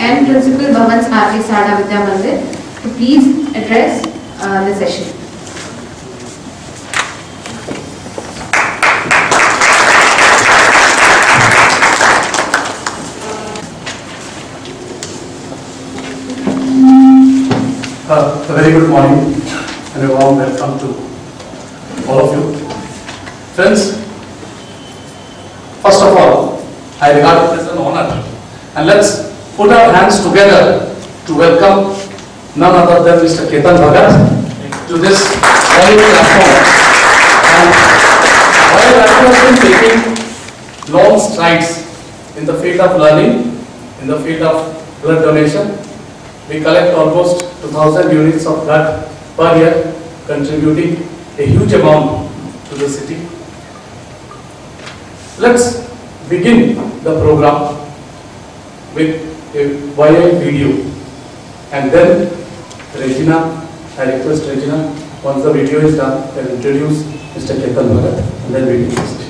and Principal Bhavan Smarti Sarva Vidya Mandir to please address the session. A very good morning and a warm welcome to all of you. Friends, first of all, I regard it as an honor, and let's put our hands together to welcome none other than Mr. Chetan Bhagat to this very platform. And while I have been taking long strides in the field of learning, in the field of blood donation, we collect almost 2,000 units of blood per year, contributing a huge amount to the city. Let's begin the program with a viral video, and then Regina, I request Regina, once the video is done, I will introduce Mr. Chetan Bhagat and then we will proceed.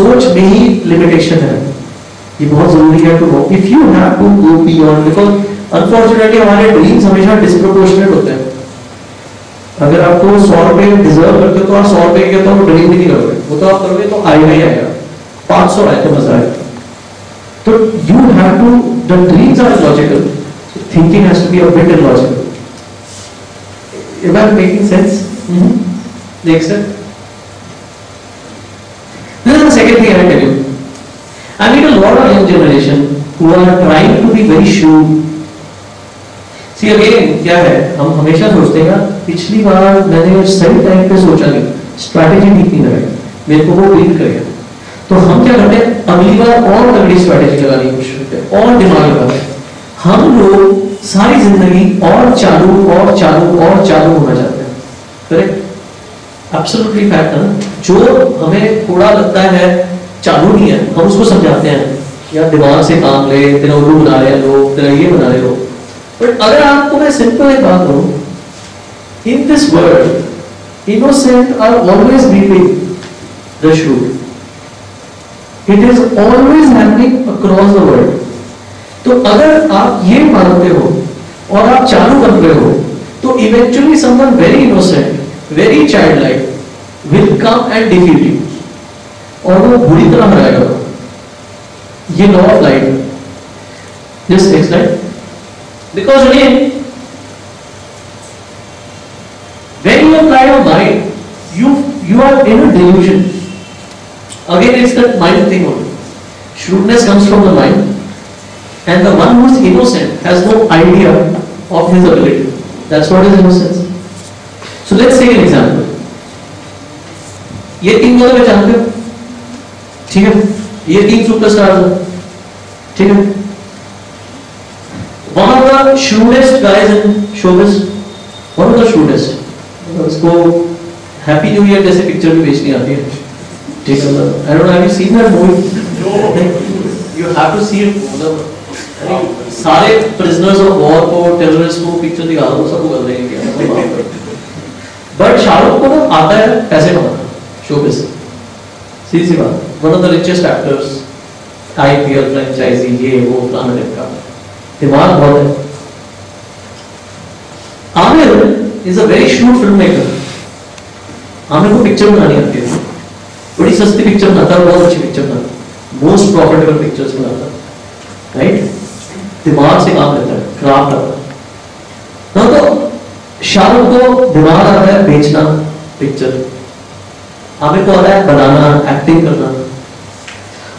सोच में ही limitation है, ये बहुत जरूरी है to if you have to go beyond, because unfortunately हमारे dreams हमेशा disproportionate होते हैं। अगर आपको 100 रुपए डिजर्व करते हो तो आप 100 रुपए के तो ड्रीम भी नहीं करोगे, वो तो आप करोगे तो आएगा ही आएगा, 500 आए तो मजा आएगा। तो you have to, the dreams are logical, thinking has to be a bit logical. Is that making sense? Next है second thing I tell you, I meet a lot of young generation who are trying to be very sure. See again, क्या है, हम हमेशा सोचते हैं पिछली बार मैंने सही टाइम पे सोचा नहीं, स्ट्रैटेजी ठीक नहीं लगाई, मेरे को वो बीट करेगा, तो हम क्या करते हैं अगली बार और तगड़ी स्ट्रैटेजी लगाने की कोशिश करते हैं और दिमाग लगाते हैं। हम लोग सारी जिंदगी और चालू और चालू और चालू होना चाहते हैं, करेक्ट? एब्सोल्युटली फैक्ट है ना। जो हमें थोड़ा लगता है चालू नहीं है, हम उसको समझाते हैं यार दिमाग से काम ले, तेरा उल्लू बना रहे हो, तेरा ये बना रहे हो। बट अगर आपको मैं सिंपल एक बात कहूँ, in this world innocent are always beating the shoot, it is always happening across the world. तो अगर आप ये मानते हो और आप चालू करते हो तो eventually someone very innocent, very child like will come and defeat you, और वो बुरी तरह हराएगा। ये law of life. This next life, because when you apply your mind you are in a delusion. Again it's that mind thing only, shrewdness comes from the mind and the one who is innocent has no idea of his ability. That's what is innocence. So let's take an example. ये तीन लोग जानते हो, ठीक है, ये तीन superstar हो, ठीक है। One of the shrewdest guys in showbiz, one of the shrewdest, उसको हैप्पी न्यू ईयर जैसे पिक्चर में बेचनी आती है, ठीक है। I don't know, have you seen that movie? You have to see it. सारे प्रिजनर्स ऑफ वॉर को, टेररिस्ट को पिक्चर दिखा दो, सब कर देंगे। बट शाहरुख को ना आता है पैसे कमाना, शोबिस, सीधी सी बात। One of the richest actors, IPL franchise, ये वो प्लान का दिमाग बहुत है। Aamir is a very shrewd film maker. Aamir को पिक्चर बनानी आती है, बड़ी सस्ती पिक्चर बनाता है, बहुत अच्छी पिक्चर बनाता, मोस्ट प्रॉफिटेबल पिक्चर्स बनाता है, राइट। दिमाग से काम लेता है, क्राफ्ट आता है। तो शाहरुख को दिमाग आता है बेचना पिक्चर, आमिर को आता है बनाना, एक्टिंग करना।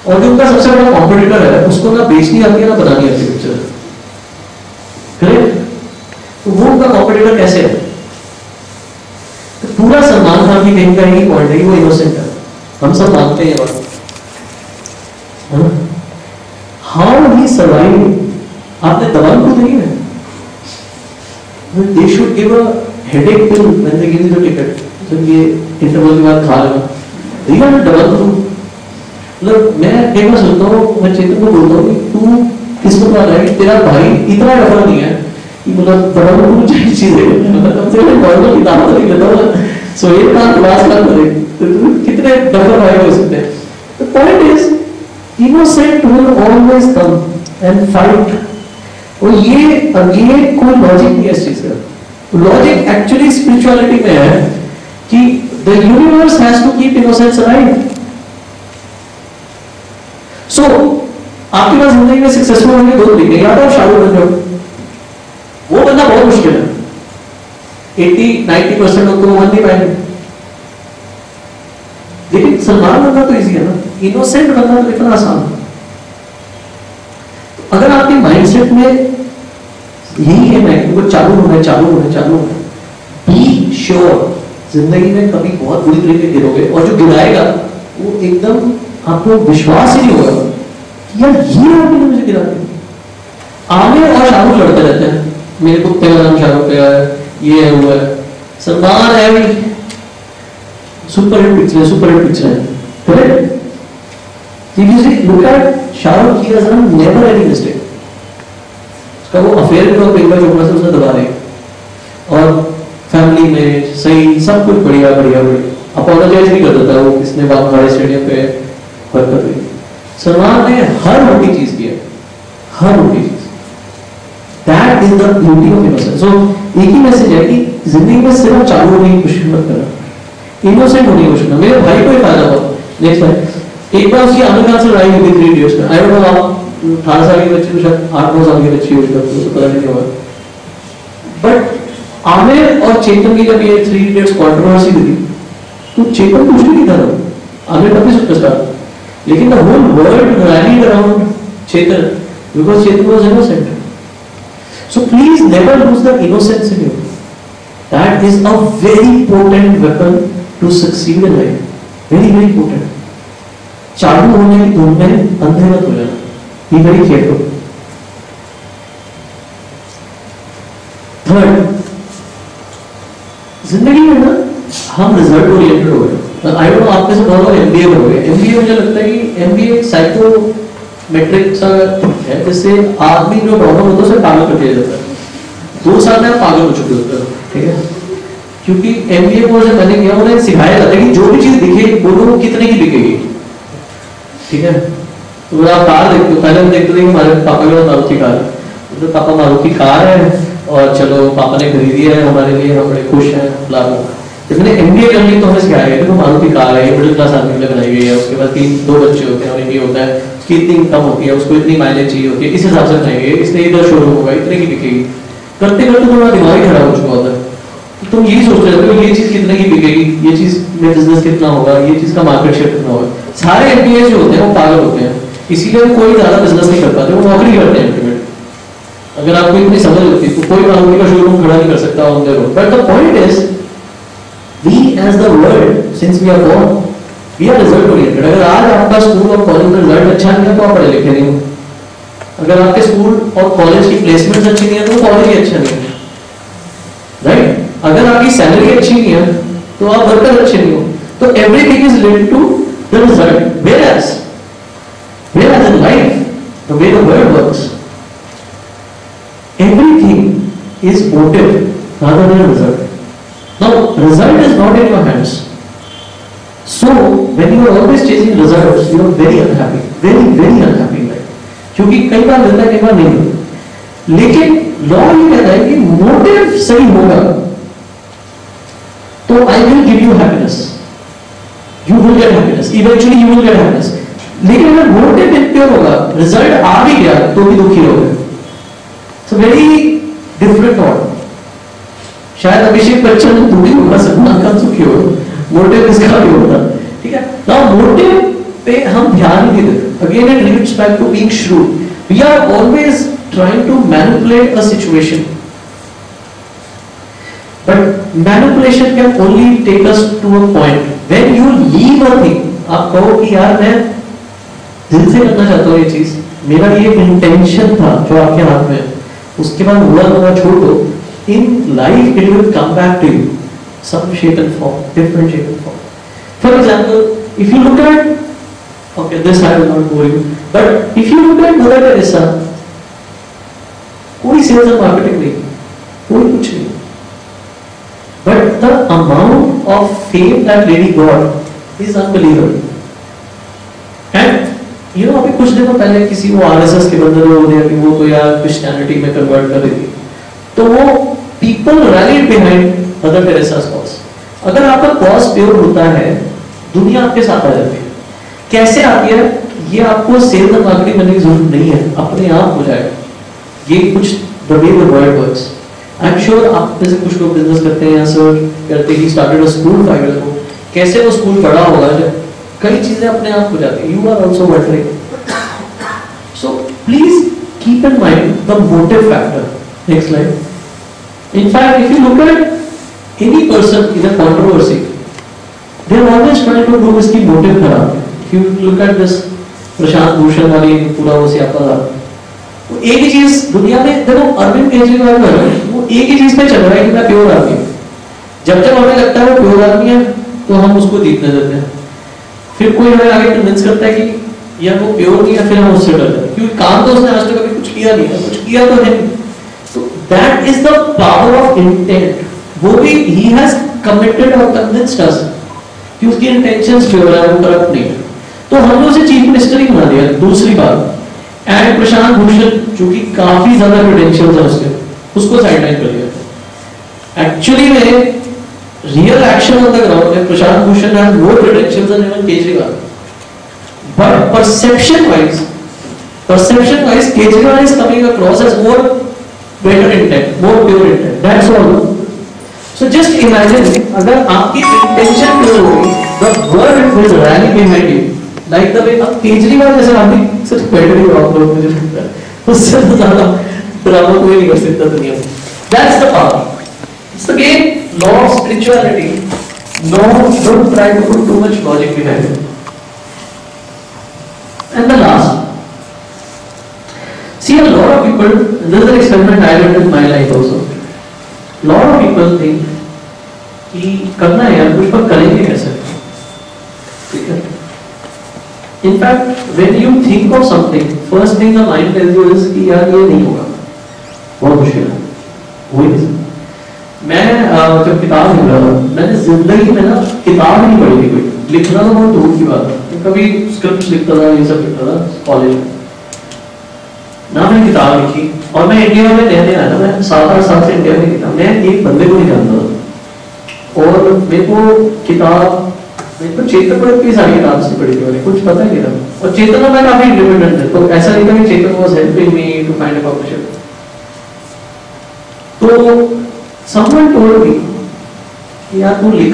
और जो उनका सबसे बड़ा कॉम्पिटिटर है उसको ना बेचनी आती है ना बनानी आती है पिक्चर, करेक्ट। तो वो उनका कॉम्पिटिटर कैसे है? तो पूरा सलमान खान की टीम का यही पॉइंट है, वो इनोसेंट है, हम सब मानते हैं ये बात। How he survived? आपने दवाई को देखी है? They should give a headache pill when they give you the ticket. तो ये इंटरवल के बाद खा लेना। देखा ना दवाई को? मतलब मैं एक बार सोचता हूँ, मैं चेतन को बोलता हूँ कि तू किसको मार रहा है? तेरा भाई इतना रफल नहीं है कि मतलब दवाई को कुछ चाहिए चीज़ें। मतलब तेरे को नॉर्मल किताब तो नहीं लेता होगा, सो एक बार क्लास कर दे। तो कितने रफल भाई हो सकते हैं? The point is, innocent will always come and fight। और ये कोई लॉजिक नहीं है इस चीज़ का। लॉजिक एक्चुअली स्पिरिचुअलिटी में है कि the universe has to keep innocence alive। So आपके पास जिंदगी में सक्सेसफुल होने के दो तरीके हैं, या तो आप शाहरुख बन जाओ, वो बनना बहुत मुश्किल है, 80-90% लोग तो बन नहीं पाएंगे। लेकिन सलमान बनना तो इजी है ना, इनोसेंट बनना तो इतना आसान है। तो अगर आपके माइंडसेट में यही है मैं कि वो चालू होना है, चालू होना है, चालू होना है, बी श्योर जिंदगी में कभी बहुत बुरी तरीके गिरोगे, और जो गिराएगा वो एकदम आपको विश्वास ही नहीं होगा कि यार ये आदमी मुझे गिरा दिया। आमिर और शाहरुख लड़ते रहते हैं, मेरे को तेरा नाम शाहरुख है, ये हुआ है, सलमान है भी सुपर हिट पिक्चर है, correct. If you see look at Shahrukh, he has done never any mistake. उसका वो अफेयर भी और पेपर जो से उसने दबा दिया, और फैमिली में सही सब कुछ बढ़िया बढ़िया बढ़िया, अपॉलोजाइज भी कर देता है वो इसने बाप वाले स्टेडियम पे हरकत हुई। सलमान ने हर मोटी चीज की है, हर मोटी चीज। That is the beauty of innocence. So एक ही मैसेज है कि जिंदगी में सिर्फ चालू होने की कोशिश मत करना, इनोसेंट होने की कोशिश करना। मेरे भाई को ही फायदा हुआ। नेक्स्ट भाई, एक बार उसकी आमिर खान से लड़ाई हुई 3 इडियट्स में। आई डोंट नो हाउ, 18 साल की बच्ची, शायद 8-9 साल की बच्ची होगी, उसको पता नहीं होगा। बट आमिर और चेतन की जब ये 3 इडियट्स कॉन्ट्रोवर्सी हुई तो चेतन कुछ नहीं था, आमिर का भी सुपरस्टार, लेकिन the whole world rallied around Chetan because Chetan was innocent. So please never lose the innocence in you. That is a very potent weapon to succeed in life, very very important। चालू होने की धुन में अंधे मत हो जाना, be very careful। Third, जिंदगी में ना हम रिजल्ट ओरिएंटेड हो गए, I don't know, आपके से बहुत लोग MBA में हो गए। MBA मुझे लगता है कि MBA साइकोमेट्रिक सा है, जिससे आदमी जो प्रॉब्लम होता है उसे पागल कर दिया जाता है। 2 साल में आप पागल हो चुके होते हो, ठीक है? क्योंकि MBA कोर्स में मैंने किया, उन्हें सिखाया जाता है कि जो भी चीज़ दिखे बोलो कितने की बिकेगी, ठीक है? तो आप कार देखते हो, पहले हम देखते थे कि हमारे पापा के पास मारुति कार है, तो पापा मारुति कार है और चलो पापा ने खरीदी है हमारे लिए, हम बड़े खुश हैं, लाभ है। इतने MBA करने तो हमें सिखाया गया कि तो मारुति कार है, मिडिल क्लास आदमी के लिए बनाई गई है, उसके बाद 3-2 बच्चे होते हैं और ये होता है उसकी इतनी इनकम होती है, उसको इतनी माइलेज चाहिए होती है, इस हिसाब से बनाई गई है, इसलिए इधर शोरूम होगा, इतने की बिकेगी। करते करते तुम्हारा दिमाग ही खराब हो चुका होता है, तुम यही सोच रहे हो ये चीज़ कितने की बिकेगी, ये चीज़ में बिजनेस कितना होगा, ये चीज़ का मार्केट शेयर कितना होगा। सारे MBA जो होते हैं वो पागल होते हैं, इसीलिए कोई ज़्यादा बिजनेस नहीं कर पाते, वो नौकरी करते हैं अल्टीमेट। अगर आपको इतनी समझ होती तो कोई नौकरी का शोरूम खड़ा नहीं कर सकता on their own. But the point is we as the world since we are born we are result oriented. अगर आज आपका स्कूल और कॉलेज का रिजल्ट अच्छा नहीं है तो आप पढ़े लिखे नहीं हो, अगर आपके स्कूल और कॉलेज की प्लेसमेंट अच्छी नहीं है तो कॉलेज ही अच्छा नहीं है, राइट? अगर आपकी सैलरी अच्छी नहीं है तो आप वर्कर अच्छे नहीं हो। तो everything is related to the result. Whereas in life, the way the world works, everything is voted rather than a result. Now, result is not in your hands. So, when you are always chasing results, you are very unhappy, very unhappy in life. क्योंकि कई बार मिलता है, कई बार नहीं मिलता। लेकिन law ये कहता है कि motive सही होगा, तो I will give you happiness. You will get happiness. Eventually, you will get happiness. लेकिन अगर मोटिव इम्प्योर होगा, रिजल्ट आ भी गया तो भी दुखी हो गए। So very different order. शायद अभिषेक बच्चन दुखी होगा, सलमान खान सुखी होगा, मोटिव इसका भी होगा, ठीक है? नाउ मोटिव पे हम ध्यान नहीं देते। Again it leads back to being shrewd. We are always trying to manipulate a situation, but manipulation can only take us to a point when you leave a thing. आप कहो कि यार मैं दिल से करना चाहता हूँ ये चीज़, मेरा ये इंटेंशन था जो आपके हाथ में है, उसके बाद हुआ हुआ छोड़ दो। In life it will come back to you some shape and form, different shape and form. For example if you look at, okay this I will not go you, but if you look at Mother Teresa, कोई sales और marketing नहीं, कोई कुछ नहीं, but the amount of fame that lady got is unbelievable. You know अभी कुछ दिनों पहले किसी वो RSS के बंदे लोग ने अभी वो कोई क्रिश्चियनिटी में कन्वर्ट कर दी थी, तो वो people rallied behind Mother Teresa cause. अगर आपका कॉज प्योर होता है, दुनिया आपके साथ आ जाती है। कैसे आती है ये आपको सेल्स और मार्केटिंग करने की जरूरत नहीं है, अपने आप हो जाएगा। ये कुछ the way the world works. I am sure आप में से कुछ लोग बिजनेस करते हैं या सर करते ही started a school 5 years ago, कैसे वो स्कूल बड़ा होगा, कई चीजें अपने आप हो जाती है। You are also working, so please keep in mind the motive factor. Next slide. In fact if you look at any person in a controversy, they are always trying to do इसकी मोटिव खराब। If you look at this Prashant Bhushan वाली पूरा वो सियापा था, वो एक ही चीज दुनिया में। देखो अरविंद केजरीवाल वो एक ही चीज पे चल रहा है कि मैं प्योर आदमी। जब जब हमें लगता है वो प्योर आदमी है तो हम उसको जीतने देते हैं, फिर कोई हमें आगे कन्विंस करता है कि या वो प्योर नहीं है, फिर हम उससे डरते हैं क्योंकि काम तो उसने आज तक कभी कुछ किया नहीं है, कुछ किया तो है। तो that is the power of intent. वो भी ही हैज कमिटेड और कन्विंस्ड अस कि उसकी इंटेंशंस प्योर है, वो करप्ट नहीं है। तो हमने उसे चीफ मिनिस्टर ही बना दिया। दूसरी बात, एंड प्रशांत भूषण चूंकि काफी ज्यादा क्रेडेंशियल था उसके, उसको साइड लाइन कर दिया। एक्चुअली में real action on the ground में Prashant Bhushan has more credentials than even Kejriwal, but perception wise Kejriwal is coming across as more better intent, more pure intent, that's all. So just imagine अगर आपकी intention pure होगी, the world will rally behind you like the way अब केजरीवाल जैसे आदमी सिर्फ बैठे ही rock लोग मुझे लगता है, उससे ज्यादा ड्रामा कोई नहीं कर सकता दुनिया में। That's the power. It's the game. Law of spirituality. No, don't try to put too much logic behind it. And the last, see, a lot of people, this is an experiment I did in my life also. Lot of people think कि करना है यार कुछ, पर करेंगे कैसे? ठीक है. In fact when you think of something first thing the mind tells you is कि यार ये नहीं होगा, बहुत मुश्किल है, हो ही नहीं. मैं जब किताब लिख रहा था, मैंने जिंदगी में ना किताब नहीं पढ़ी थी कोई. लिखना तो बहुत दूर की बात है, कभी स्क्रिप्ट लिखता था, ये सब लिखता था कॉलेज में, ना मैंने किताब लिखी. और मैं इंडिया में रहने आया था, मैं 7-8 साल से इंडिया में किताब, मैं एक बंदे को नहीं जानता था. और मेरे को किताब, मेरे को चेतन पर इतनी सारी किताब से पढ़ी थी, मैंने कुछ पता नहीं था. और चेतन में काफ़ी इंडिपेंडेंट है, तो ऐसा नहीं था कि Chetan was helping me to find a publisher. तो Someone told me, यार तू लिख,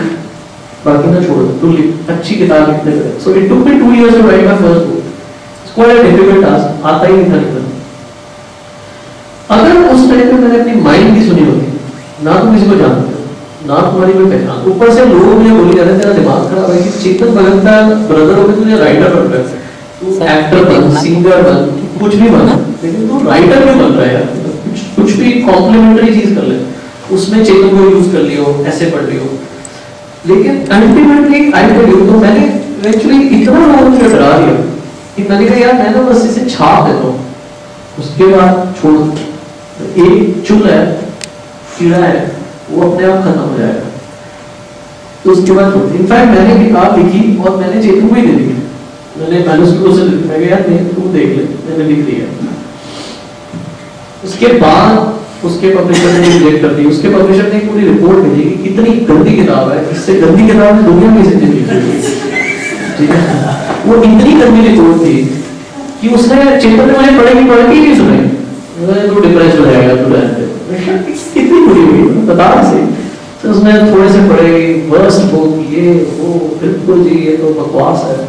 बाकी ना छोड़, तू लिख, अच्छी किताब लिखने पे. So it took me 2 years to write my first book. It's quite a difficult task, आता ही नहीं था लिखना. अगर उस टाइम पे मैंने अपनी माइंड की सुनी होती, ना तो किसी को जानते हो, ना तुम्हारी कोई पहचान. ऊपर से लोग मुझे बोले जा रहे थे तेरा दिमाग खराब है कि चेतन भगत का ब्रदर होकर तुझे राइटर बन रहा है, तू एक्टर बन, सिंगर बन, कुछ भी बन, लेकिन तू राइटर भी बन रहा है यार, कुछ भी कॉम्प्लीमेंट्री चीज कर ले, उसमें चेतन को यूज कर लियो, ऐसे पढ़ लियो. लेकिन अल्टीमेटली आई टेल यू, तो मैंने एक्चुअली इतना लोगों को डरा दिया कि मैंने कहा यार मैं तो बस इसे छाप देता हूँ, उसके बाद छोड़. एक चूल्हा है, कीड़ा है, वो अपने आप खत्म हो जाएगा. तो उसके बाद इनफैक्ट मैंने किताब लिखी और मैंने चेतन को ही दे दी. मैंने उसको मैं यार तू देख ले, मैंने लिख दिया. उसके बाद उसके पब्लिशर ने रिजेक्ट कर दी. उसके पब्लिशर ने पूरी रिपोर्ट भेजी कि कितनी गंदी किताब है, इससे गंदी किताब दुनिया में से ठीक है. वो इतनी गंदी रिपोर्ट थी कि उसने चेतन ने मुझे पढ़ के नहीं सुनाई, तू डिप्रेस हो जाएगा, तू रहने दे, कितनी बुरी हुई बता से. तो उसने थोड़े से पढ़े, वर्स्ट बुक, ये वो बिल्कुल जी ये तो बकवास है.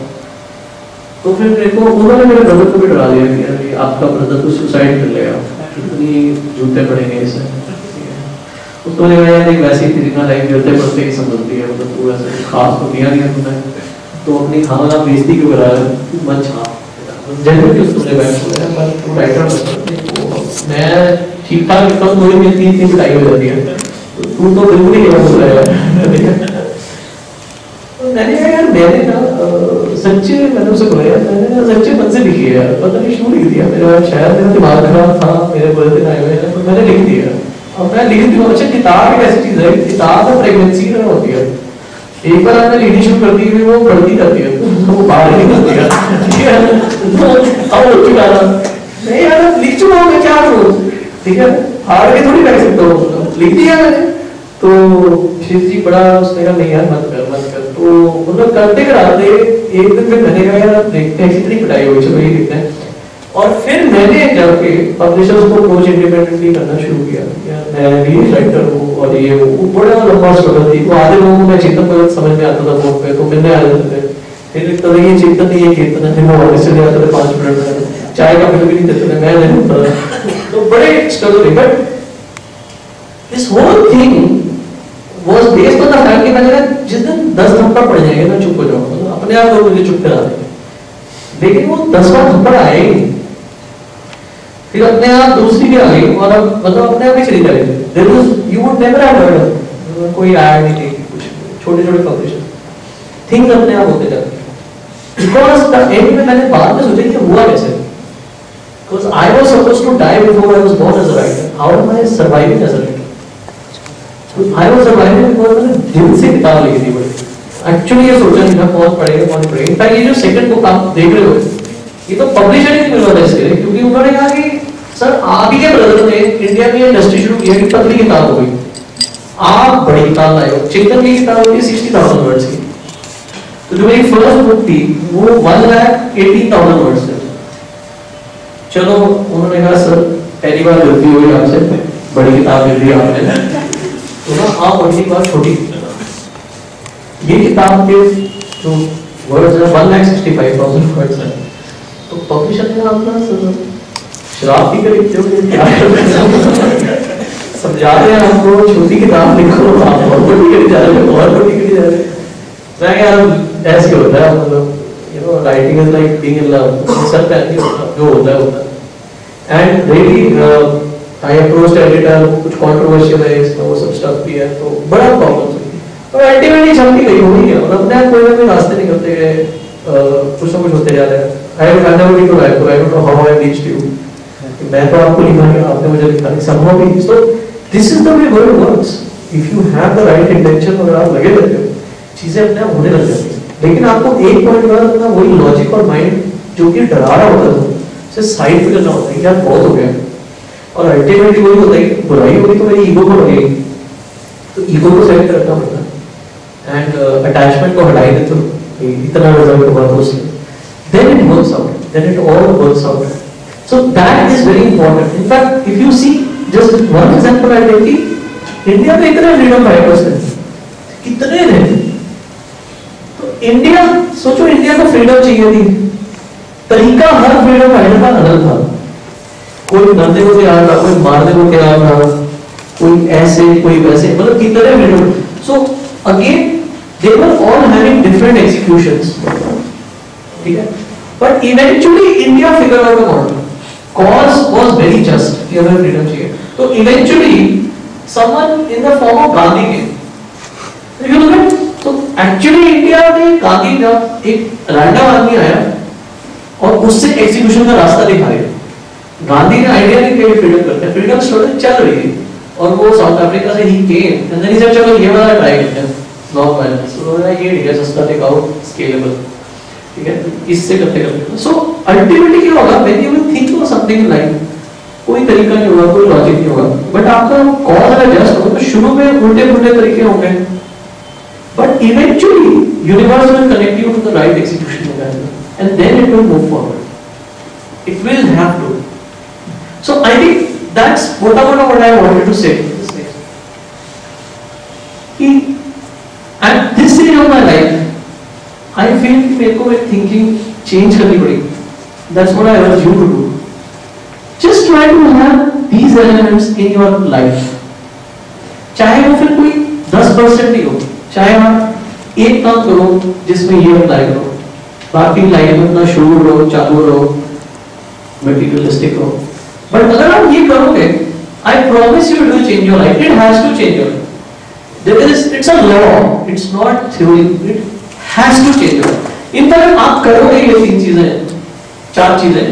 तो फिर मेरे को उन्होंने मेरे ब्रदर को भी डरा दिया कि अरे आपका ब्रदर तो सुसाइड कर लेगा, इतनी जूते पड़ेंगे इसे. उसको लगा यार एक वैसी तेरी ना लाइफ जूते पड़ते ही संभलती है, मतलब तू ऐसे खास तो दिया नहीं तुमने, तो अपनी खाना बेइज्जती क्यों करा रहा है, तू मत छाप. जनरल के उसने बैठ गया, पर तू राइटर बन. मैं ठीक ठाक लिखता हूँ, मुझे मेरी इतनी पढ़ाई हो जाती है, तू तो बिल्कुल ही गलत हो रहा है. मैंने कहा यार मैंने ना सच्चे, मैंने उसे बोला यार मैंने सच्चे मन से लिखी है, पता नहीं क्यों लिख दिया. मेरा शायद मेरा दिमाग खराब था, मेरे बर्थडे आए हुए हैं, मैंने लिख दिया. अब मैं लिख दिया. अच्छा किताब एक ऐसी चीज़ है, किताब प्रेगनेंसी में होती है, एक बार आपने लिखनी शुरू कर दी वो बढ़ती जाती है, वो बाहर ही निकलती है. अब हो चुका था, नहीं यार लिख चुका हूँ मैं, क्या करूँ, ठीक है, हार के थोड़ी बैठ सकता हूँ, लिख दिया मैंने. तो शिव जी बड़ा उसने कहा नहीं यार मत कर मत कर. तो मतलब करते कराते एक दिन फिर मैंने कहा यार देखते हैं कितनी पढ़ाई हुई, चलो ये देखते हैं. और फिर मैंने जाके पब्लिशर्स को अप्रोच इंडिपेंडेंटली करना शुरू किया, यार मैं भी राइटर हूँ और ये वो बड़ा लंबा स्ट्रगल थी. वो आधे लोगों को मैं चेतन भगत समझ में आता था, वो पे तो मिलने आ जाते थे, फिर लिखता था ये चेतन नहीं ये चेतन है, फिर वो ऑफिस चले जाते थे 5 मिनट में, चाय का बिल भी नहीं देते थे, मैं नहीं होता. तो बड़े स्ट्रगल थे, but this whole thing was based on the fact कि मैंने जिस दिन 10 थप्पड़ पड़ जाएंगे मैं चुप हो जाऊंगा, तो अपने आप लोग मुझे चुप करा देंगे. लेकिन वो 10वां थप्पड़ आए फिर अपने आप दूसरी भी आ गई, और अब मतलब अपने आप ही चली जा रही है. There was you would never have heard, कोई आया नहीं थी, कुछ छोटे छोटे पब्लिशर्स थिंग्स अपने आप होते जाते हैं. बिकॉज द एंड में मैंने बाद में सोचा कि हुआ कैसे, because I was supposed to die before I was born as a writer, how am I surviving as a writer. I was surviving because मैंने दिल से किताब लिखी थी, बट एक्चुअली ये सोचा नहीं था कौन पढ़ेगा कौन नहीं पढ़ेगा. इनफैक्ट ये जो सेकंड बुक आप देख रहे हो ये तो पब्लिशर ही मिल रहा था इसके लिए, क्योंकि उन्होंने कहा कि सर आप ही के ब्रदर ने इंडिया में इंडस्ट्री शुरू की, पतली किताब हो गई, आप बड़ी किताब लाए हो. चेतन की किताब होगी 60,000 वर्ड्स की, तो जो मेरी फर्स्ट बुक थी वो 1,80,000 वर्ड्स है. चलो उन्होंने कहा सर पहली बार गलती हुई आपसे, बड़ी किताब मिल रही आपने, तो ना आप अगली बार छोटी ये किताब के जो वर्ड्स हैं 1,65,000 वर्ड्स हैं. तो पब्लिशर ने आपका शराब पी कर लिखते हो क्या समझा रहे हैं आपको, छोटी किताब लिखो, आप बहुत बड़ी करी जा रहे हो, बहुत बड़ी करी जा रहे हो. मैं यार ऐसे होता है, मतलब you know writing is like being in love, सब ऐसे होता जो होता है होता. And really I approach editor, कुछ कंट्रोवर्शियल है इसमें, वो सब स्टफ भी है, तो बड़ा प्रॉब्लम है. और अल्टीमेटली चलती गई हो ही है, और अपने आप कोई ना कोई रास्ते निकलते गए, कुछ ना कुछ होते जा रहे हैं। I will never be to write, I don't know how I reached you, मैं तो आपको लिखा नहीं, आपने मुझे लिखा नहीं, संभव भी। So this is the way world works, if you have the right intention, अगर आप लगे रहते हो चीज़ें अपने आप होने लग जाती हैं। लेकिन आपको एक पॉइंट बाद अपना वही लॉजिक और माइंड जो कि डरा रहा होता है उसे साइड पर करना होता है कि यार बहुत हो गया, और अल्टीमेटली वही होता है कि बुराई होगी तो मेरी ईगो को लगेगी, तो ईगो को साइड पर रखना पड़ता है एंड अटैचमेंट को हटाई देते हो, इतना रिजल्ट हुआ तो उससे then it works out, then it all works out. So that is very important. In fact if you see just one example I take कि इंडिया में इतने फ्रीडम फाइटर्स हैं, कितने हैं, तो इंडिया सोचो, इंडिया को फ्रीडम चाहिए थी, तरीका हर फ्रीडम फाइटर का अलग था, कोई मरने को तैयार था, कोई मारने को तैयार था, कोई ऐसे कोई वैसे, मतलब कितने freedom. So again they were all having different executions, ठीक है, but eventually India figured out the model, cause was very just, कि हमें freedom चाहिए, तो eventually someone in the form of Gandhi came, if you look at, तो actually India में Gandhi का एक random आदमी आया और उससे execution का रास्ता दिखाया। Gandhi ने idea नहीं कि freedom करते हैं, freedom struggle चल रही है, और वो साउथ अफ्रीका से ही came, and then he said चलो ये वाला try करते हैं, ये सस्ता टिकाऊ स्केलेबल, ठीक है, इससे करते करते। सो अल्टीमेटली क्या होगा, when you think of something in life, कोई तरीका नहीं होगा, कोई लॉजिक नहीं होगा, बट आपका कॉज अगर जस्ट हो तो शुरू में उल्टे-पुल्टे तरीके होंगे, but eventually universe will connect you to the right execution mechanism and then it will move forward, it will have to. So I think that's what I wanted to say कि at this stage of my life I feel कि मेरे को एक thinking change करनी पड़ेगी। that's what I urge you to do, just try to have these elements in your life, चाहे वो फिर कोई 10% ही हो, चाहे आप एक काम करो जिसमें ये अप्लाई करो, बाकी लाइफ में अपना शोर रहो, चालू रहो, मटीरियलिस्टिक रहो, बट अगर आप ये करोगे I promise you it will change your life, it has to change your life. There is, it's a law, it's not theory, it has to change. इन पर आप करोगे ये तीन चीजें, चार चीजें,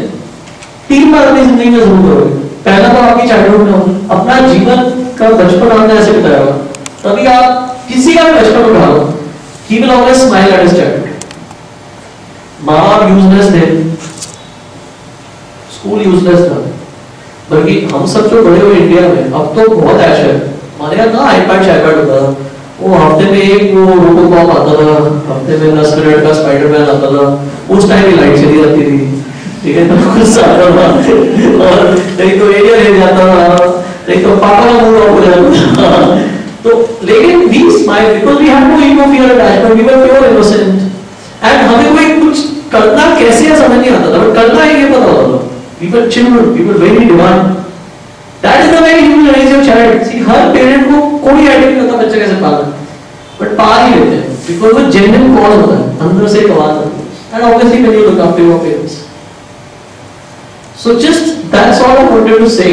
तीन बार अपनी जिंदगी में जरूर करोगे। पहला तो आपकी चाइल्डहुड में होगी, अपना जीवन का बचपन आपने ऐसे बिताया होगा, तभी आप किसी का भी बचपन उठाओ, he will always smile at his childhood. माँ बाप यूजलेस थे, स्कूल यूजलेस था, बल्कि हम सब जो बड़े हुए इंडिया में अब तो बहुत ऐश है, हमारे यहाँ ना आईपैड होता था, वो हफ्ते में एक वो रोबोकॉप आता था, हफ्ते में 10 मिनट का स्पाइडरमैन आता था, उस टाइम ही लाइट चली जाती थी, ठीक है, तो कुछ आता था, और नहीं तो एरिया ले जाता था, नहीं तो पापा मूड ऑफ हो जाता था। तो लेकिन we smile because we have no ego fear attachment, we were pure innocent, and हमें कोई कुछ करना कैसे है समझ नहीं आता था, बट करना ये पता होता था, we were children, we were very divine. That is the way you will raise your child. See, हर पेरेंट को कोई आइडिया नहीं होता बच्चे कैसे पालना, बट पाल ही लेते हैं, बिकॉज वो जेन्युइन कॉल होता है, अंदर से आवाज आती है, and obviously when you look after your parents. So just that's all I wanted to say,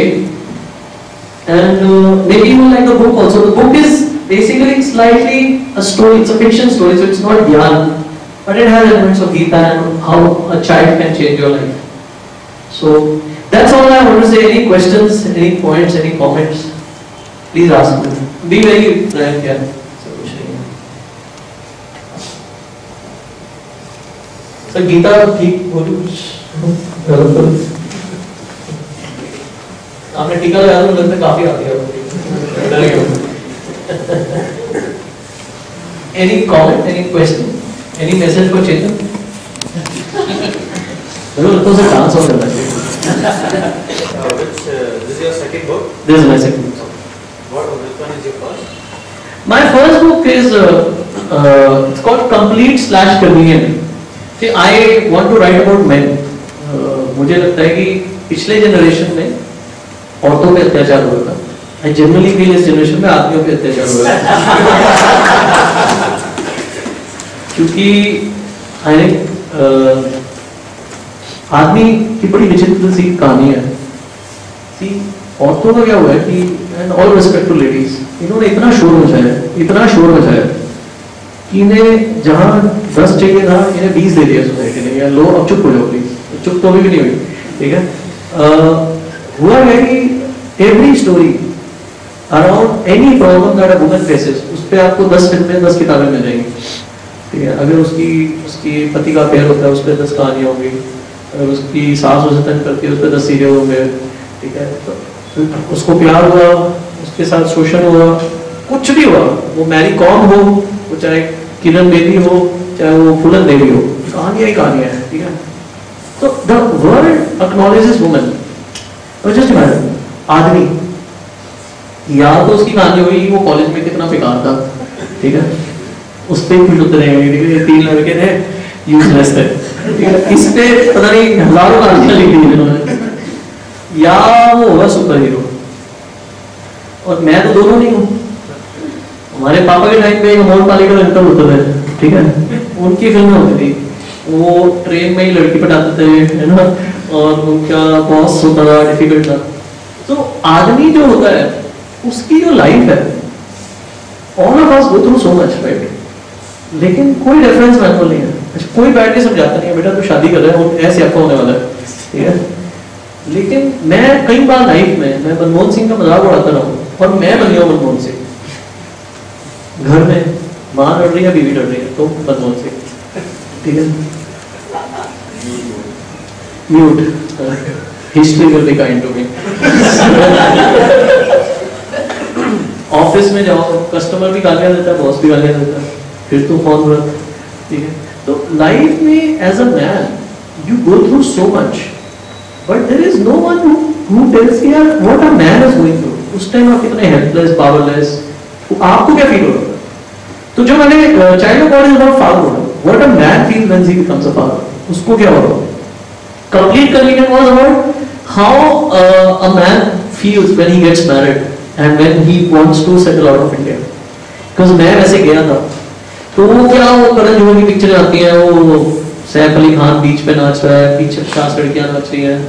and maybe you will like the book also. The book is basically slightly a story, it's a fiction story, so it's not yarn, but it has elements of Gita and how a child can change your life. So that's all I want to say. Any questions, any points, any comments, please ask me. Be very frank here. Sir, Gita ठीक बोलो, आपने टीका लगाया तो लगता है काफी आती है आपको, डर गया। Any comment, any question, any message for Chetan? जरूर तो सर डांस और करना चाहिए। This is your second book? This is my second book. Which one is your first? My first book is it's called Complete Slash Convenient. See, I want to write about men. मुझे लगता है कि पिछले generation में औरतों पे अत्याचार हुआ था। I generally feel इस जनरेशन में आदमियों पे अत्याचार हुआ था। क्योंकि I think आदमी की बड़ी विचित्र सी कहानी है। सी औरतों का क्या हुआ है कि and all respect to ladies, इन्होंने इतना शोर मचाया, इन्हें जहाँ 10 चाहिए था इन्हें 20 दे दिया सोसाइटी ने, या लो अब चुप हो जाओ प्लीज, चुप तो अभी भी नहीं हुई, ठीक है। हुआ है कि every story around any problem that a woman faces, उस पर आपको 10 दिन में 10 किताबें मिल जाएंगी, ठीक है। अगर उसकी पति का अफेयर होता है उस पर 10 कहानियाँ होंगी, अगर उसकी सास उसे तंग करती है उस पर 10 सीरियल होंगे, ठीक है। तो उसको प्यार हुआ, उसके साथ शोषण हुआ, कुछ भी हुआ, वो मैरी कॉम हो, वो चाहे किरण देवी हो, चाहे वो फूलन देवी हो, कहानियाँ ही कहानियाँ हैं, ठीक है। तो द वर्ल्ड एक्नॉलेजेस वुमन, और जस्ट इमेजिन आदमी, या तो उसकी कहानी हुई वो कॉलेज में कितना बेकार था, ठीक है, उस पर खुश होते रहेंगे, ठीक है, 3 लड़के थे यूजलेस थे, ठीक है, इस पर पता नहीं हजारों कहानियाँ लिखी इन्होंने, या वो हुआ सुपर हीरो। और मैं तो दोनों नहीं हूँ, हमारे पापा के टाइम पे एक मोहन पालिका अंकल होते थे, ठीक है, उनकी फिल्में होती थी, वो ट्रेन में ही लड़की पटाते थे, है ना, और उनका बॉस होता था, डिफिकल्ट था। तो आदमी जो होता है उसकी जो लाइफ है, all of us go through so much, right, लेकिन कोई रेफरेंस मैनुअल नहीं है। अच्छा, कोई बैठ के समझाता नहीं है बेटा तो शादी कर रहा है और ऐसे आपका होने वाला है, ठीक है। लेकिन मैं कई बार लाइफ में मैं मनमोहन सिंह का मजाक उड़ाता रहा हूँ, और मैं बन गया मनमोहन सिंह। घर में माँ लड़ रही है, बीवी लड़ रही है, तो बदमोन से, ठीक है, म्यूट हिस्ट्री कर दी काइंड ऑफ में। ऑफिस में जाओ, कस्टमर भी गालियाँ देता है, बॉस भी गालियाँ देता है, फिर तो फोन रख, ठीक है। तो लाइफ में as a man you go through so much, but there is no one who tells you what a man is going through. उस टाइम आप कितने हेल्पलेस, पावरलेस, आपको क्या फील हो रहा है। तो जो मैंने child of God is not father बोला, what a man feel when he becomes a father, उसको क्या हो रहा है। Complete convenient was about how a man feels when he gets married and when he wants to settle out of India. Because मैं वैसे गया था, तो वो क्या, वो करण जोहर की पिक्चरें आती हैं, वो सैफ अली खान बीच पे नाच रहा है, पीछे 50 लड़कियाँ नाच रही हैं,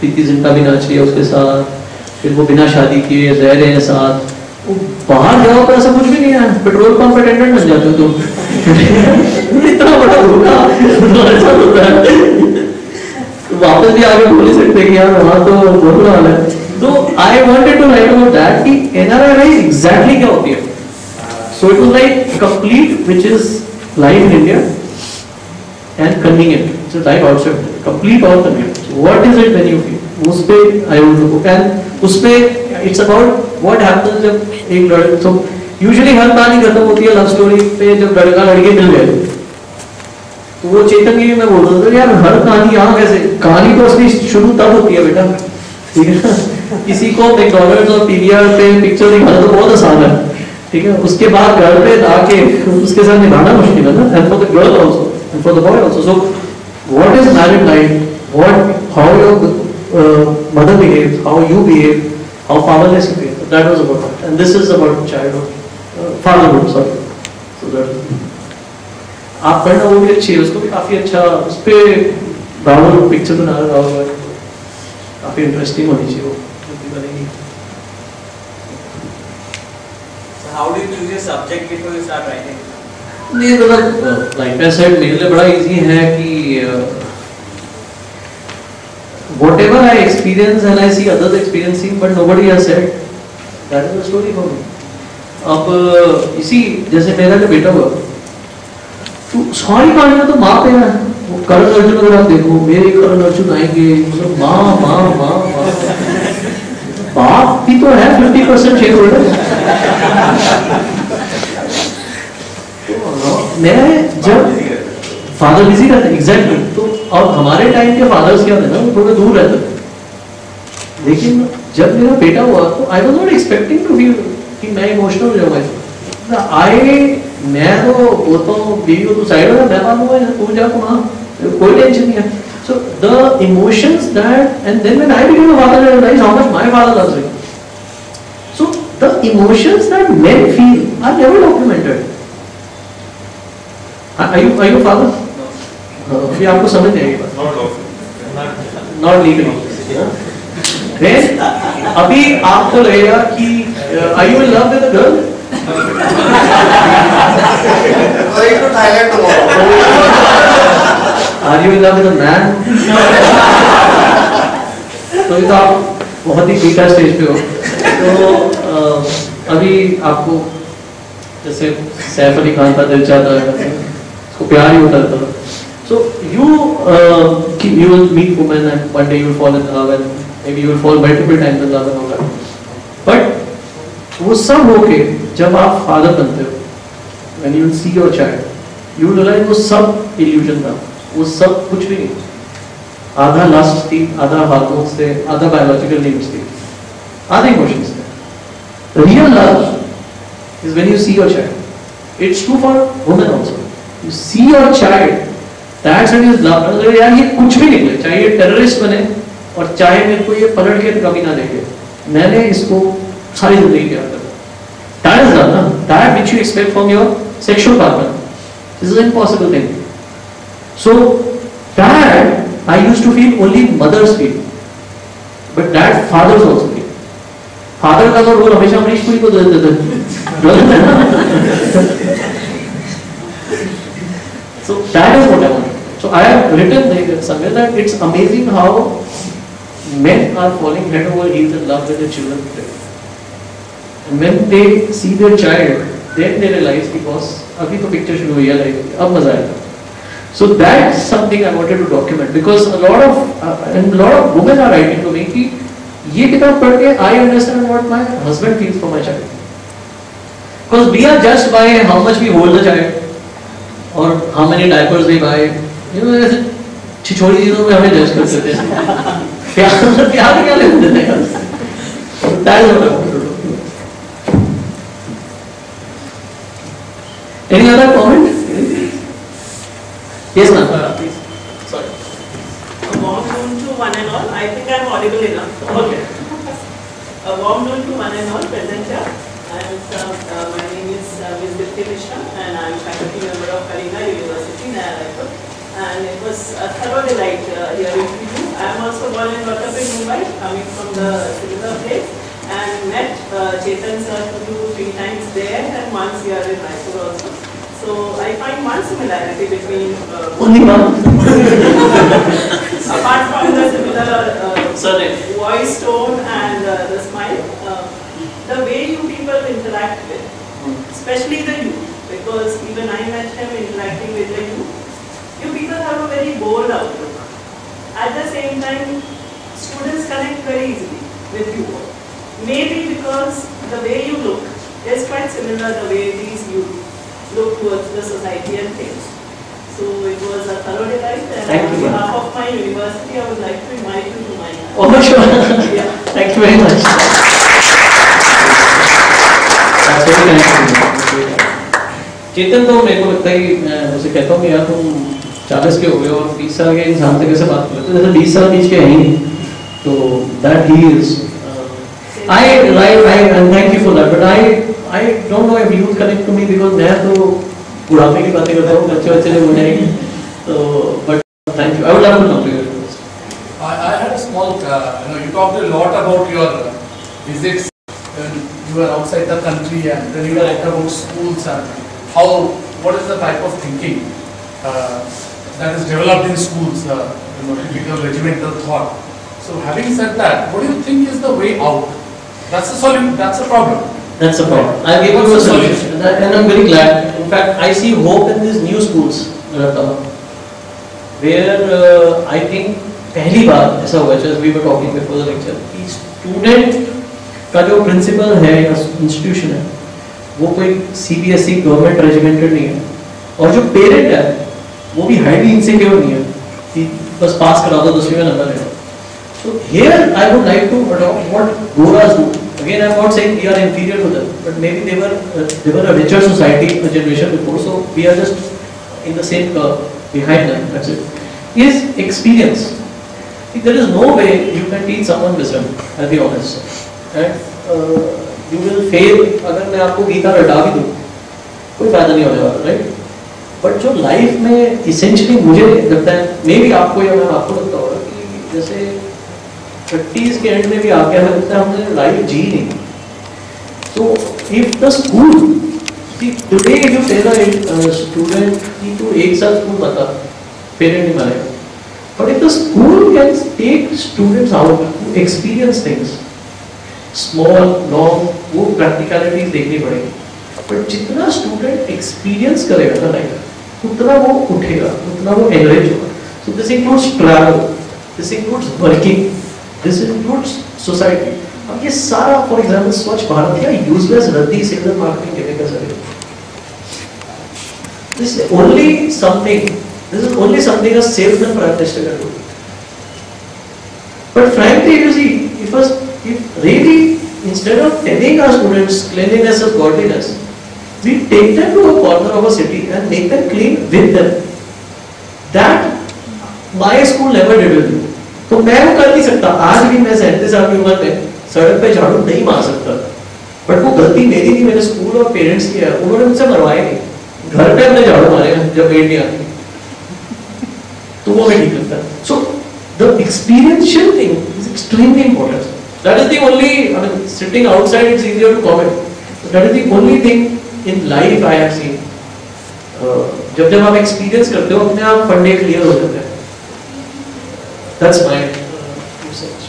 प्रीति जिंटा भी नाच रही है उसके साथ, फिर वो बिना शादी किए रह रहे हैं साथ। बाहर जाओ तो ऐसा कुछ भी नहीं है, पेट्रोल पंप अटेंडेंट बन जाते हो तुम, इतना बड़ा धोखा तुम्हारे साथ होता है। वापस भी आगे बोल सकते कि यार वहाँ तो बहुत बुरा हाल है। तो I wanted to write about that कि एनआरआई एग्जैक्टली क्या होती है। So it was like complete which is life in India and convenient, it's life outside complete और convenient, what is it when you feel. उस पे I want to go and उस पे it's about what happens जब एक लड़का, तो usually हर कहानी खत्म होती है लव स्टोरी पे, जब लड़का लड़की मिल गए। तो वो चेतन जी मैं बोलता था यार हर कहानी यहाँ कैसे, कहानी तो उसकी शुरू तब होती है बेटा, ठीक है। किसी को मैकडॉनल्ड्स और पीवीआर पे पिक्चर दिखाना तो बहुत आसान है, ठीक है, उसके बाद घर पे आके उसके साथ निभाना मुश्किल है ना, and for the girl also and for the boy also. So what is married life, what how your mother behaves, how you behave, how fatherless you feel, that was about it, and this is about childhood, fatherhood, sorry, so that आप पढ़ना वो भी अच्छी है, उसको भी काफी अच्छा, उस पे बाबू पिक्चर बना रहा है, काफी इंटरेस्टिंग होनी चाहिए वो, जल्दी बनेगी। So how do you choose your subject before you start writing? नहीं मतलब like I said मेरे लिए बड़ा easy है कि whatever I experience and I see others experiencing, but nobody has said that is the story for me. अब इसी जैसे मेरा जो बेटा हुआ, तो सारी कहानियाँ तो माँ पे है। वो करण अर्जुन अगर आप देखो, मेरे करण अर्जुन आएंगे, माँ माँ माँ माँ, बाप भी तो है 50% शेयर होल्डर। मैं जब फादर बिजी रहते एग्जैक्टली, तो अब हमारे टाइम के फादर्स क्या होते ना, वो थोड़े दूर रहते थे। लेकिन जब मेरा बेटा हुआ तो I was not expecting to feel कि मैं इमोशनल हो जाऊँगा। मैं तो बोलता हूँ बीवी को तू साइड हो ना, मैं मानूंगा तू जा, वहाँ कोई टेंशन नहीं है। So the emotions that and then when I became a father I realise how much my father loves me. So the emotions that men feel are never documented. Are you father? अभी आपको समझ नहीं आएगी, not legally. अभी आपको लगेगा कि I you in love with a girl, going to Thailand tomorrow. Are you in love with a man? तो ये तो आप बहुत ही बीटा स्टेज पे हो. तो अभी आपको जैसे सैफ अली खान का दिल चाहता है, उसको प्यार ही होता था. So you will meet women and one day you will fall in love and maybe you will fall multiple times in love and all that. But वो सब होके जब आप फादर बनते हो, when you see your child, you will realize वो सब illusion था, वो सब कुछ भी नहीं. आधा lust थी, आधा हार्मोन्स थे, आधा biological needs थी, आधे emotions थे. Real love is when you see your child. It's true for women also. You see your child, that's when you love. मतलब यार ये कुछ भी निकले, चाहे ये terrorist बने और चाहे मेरे को ये पलट के कभी ना देखे, मैंने इसको सारी ज़िंदगी याद रखा. That is love ना, that which you expect from your sexual partner. This is an impossible thing. So that I used to feel only mothers feel, but that fathers also feel. Father का तो role हमेशा मनीष पुरी को देते थे. So that is what I want. So I have written somewhere that it's amazing how men are falling head over heels in love with their children today. And when they see their child, then they realize because अभी तो picture शुरू हुई है life, अब मजा आएगा. So that's something I wanted to document because a lot of women are writing to me कि ये किताब पढ़ के I understand what my husband feels for my child. Because we are judged by how much we hold the child or how many diapers we buy. You know ऐसे छिछोड़ी चीजों में हमें judge कर देते हैं. प्यार क्या लेने देते हैं? That is what I wanted to do. Any other comment? Yes, ma'am. Sorry. A warm noon to one and all. I think I'm audible enough. Okay. A warm noon to one and all present here. My name is Ms. Dipti Krishna and I'm faculty member of Kalinga University, Nairaipur. And it was a thorough delight hearing from you. I'm also born and brought up in Mumbai, coming from the similar place, and met Chetan sir three times there and once here in Raipur also. So I find one similarity between only one. Apart from the similar voice tone and the smile, the way you people interact with, especially the youth, because even I met him interacting with the youth. You people have a very bold outlook. At the same time, students connect very easily with you. Maybe because the way you look is quite similar the way these youth look towards the society and things. So it was a thorough delight and on behalf of my university I would like to invite you to my house. Oh sure. Yeah. Thank you very much. That's very nice. चेतन तो मेरे को लगता है कि मैं उसे कहता हूँ कि यार तुम 40 के हो गए और 20 साल के इंसान से कैसे बात करते हो, जैसे 20 साल बीच के हैं. तो that he is I and thank you for that, but I don't know if you connect to me because मैं तो बुढ़ापे की बातें करता हूँ, बच्चे बच्चे नहीं बुझाएंगे. तो but thank you. I would love to come to your house. I had a small, you talked a lot about your visits when you were outside the country and when you were talking about schools and how what is the type of thinking that is developed in schools, typical regimental thought. So having said that, what do you think is the way out? That's a solution. That's a problem. That's a problem. I'll give you a solution, and I'm very glad. In fact, I see hope in these new schools, where I think पहली बार ऐसा हुआ है, as we were talking before the lecture, कि student का जो principal है या institution है, वो कोई CBSE government regimented नहीं है, और जो parent है, वो भी highly insecure नहीं है, कि बस pass करा दो 10वीं में नंबर है. So here I would like to adopt what Goras do. Again, I'm not saying we are inferior to them, but maybe they were a richer society a generation before, so we are just in the same curve behind them. That's it. Is experience. There is no way you can teach someone wisdom. I'll be honest. And you will fail. अगर मैं आपको गीता रटा भी दूँ, कोई फायदा नहीं होने वाला, right? But जो life में essentially मुझे लगता है, maybe आपको या मैं आपको लगता होगा कि जैसे 30s के एंड में भी आके हमें लगता है हमने लाइफ जी नहीं. तो इफ द स्कूल टुडे जो पहला स्टूडेंट की तो एक साथ को पता पेरेंट में आएगा, but if the school can take students out to experience things, small, long, वो practicalities देखनी पड़ेगी, but जितना student experience करेगा ना लाइफ, उतना वो उठेगा, उतना वो enrich होगा. So this includes travel, this includes working, this includes society. अब ये सारा for example स्वच्छ भारत या useless रद्दी सेल्स मार्केटिंग के लिए कर सकते हो. This is only something a salesman practitioner can do. But frankly, you see, if really instead of telling our students cleanliness or godliness, we take them to a corner of a city and make them clean with them. That my school never did with me. तो मैं वो कर नहीं सकता. आज भी मैं 37 साल की उम्र में सड़क पे झाड़ू नहीं मार सकता, बट वो गलती मेरी नहीं, मेरे स्कूल और पेरेंट्स की है. उन्होंने मुझसे मरवाए नहीं, घर पे हमने झाड़ू मारे जब वेट नहीं आती तो वो मैं ठीक करता. So the experiential thing is extremely important. That is the only, I mean sitting outside it's easier to comment. That is the only thing in life I have seen. जब आप एक्सपीरियंस करते हो अपने आप फंडे क्लियर हो जाते हैं. That's my research.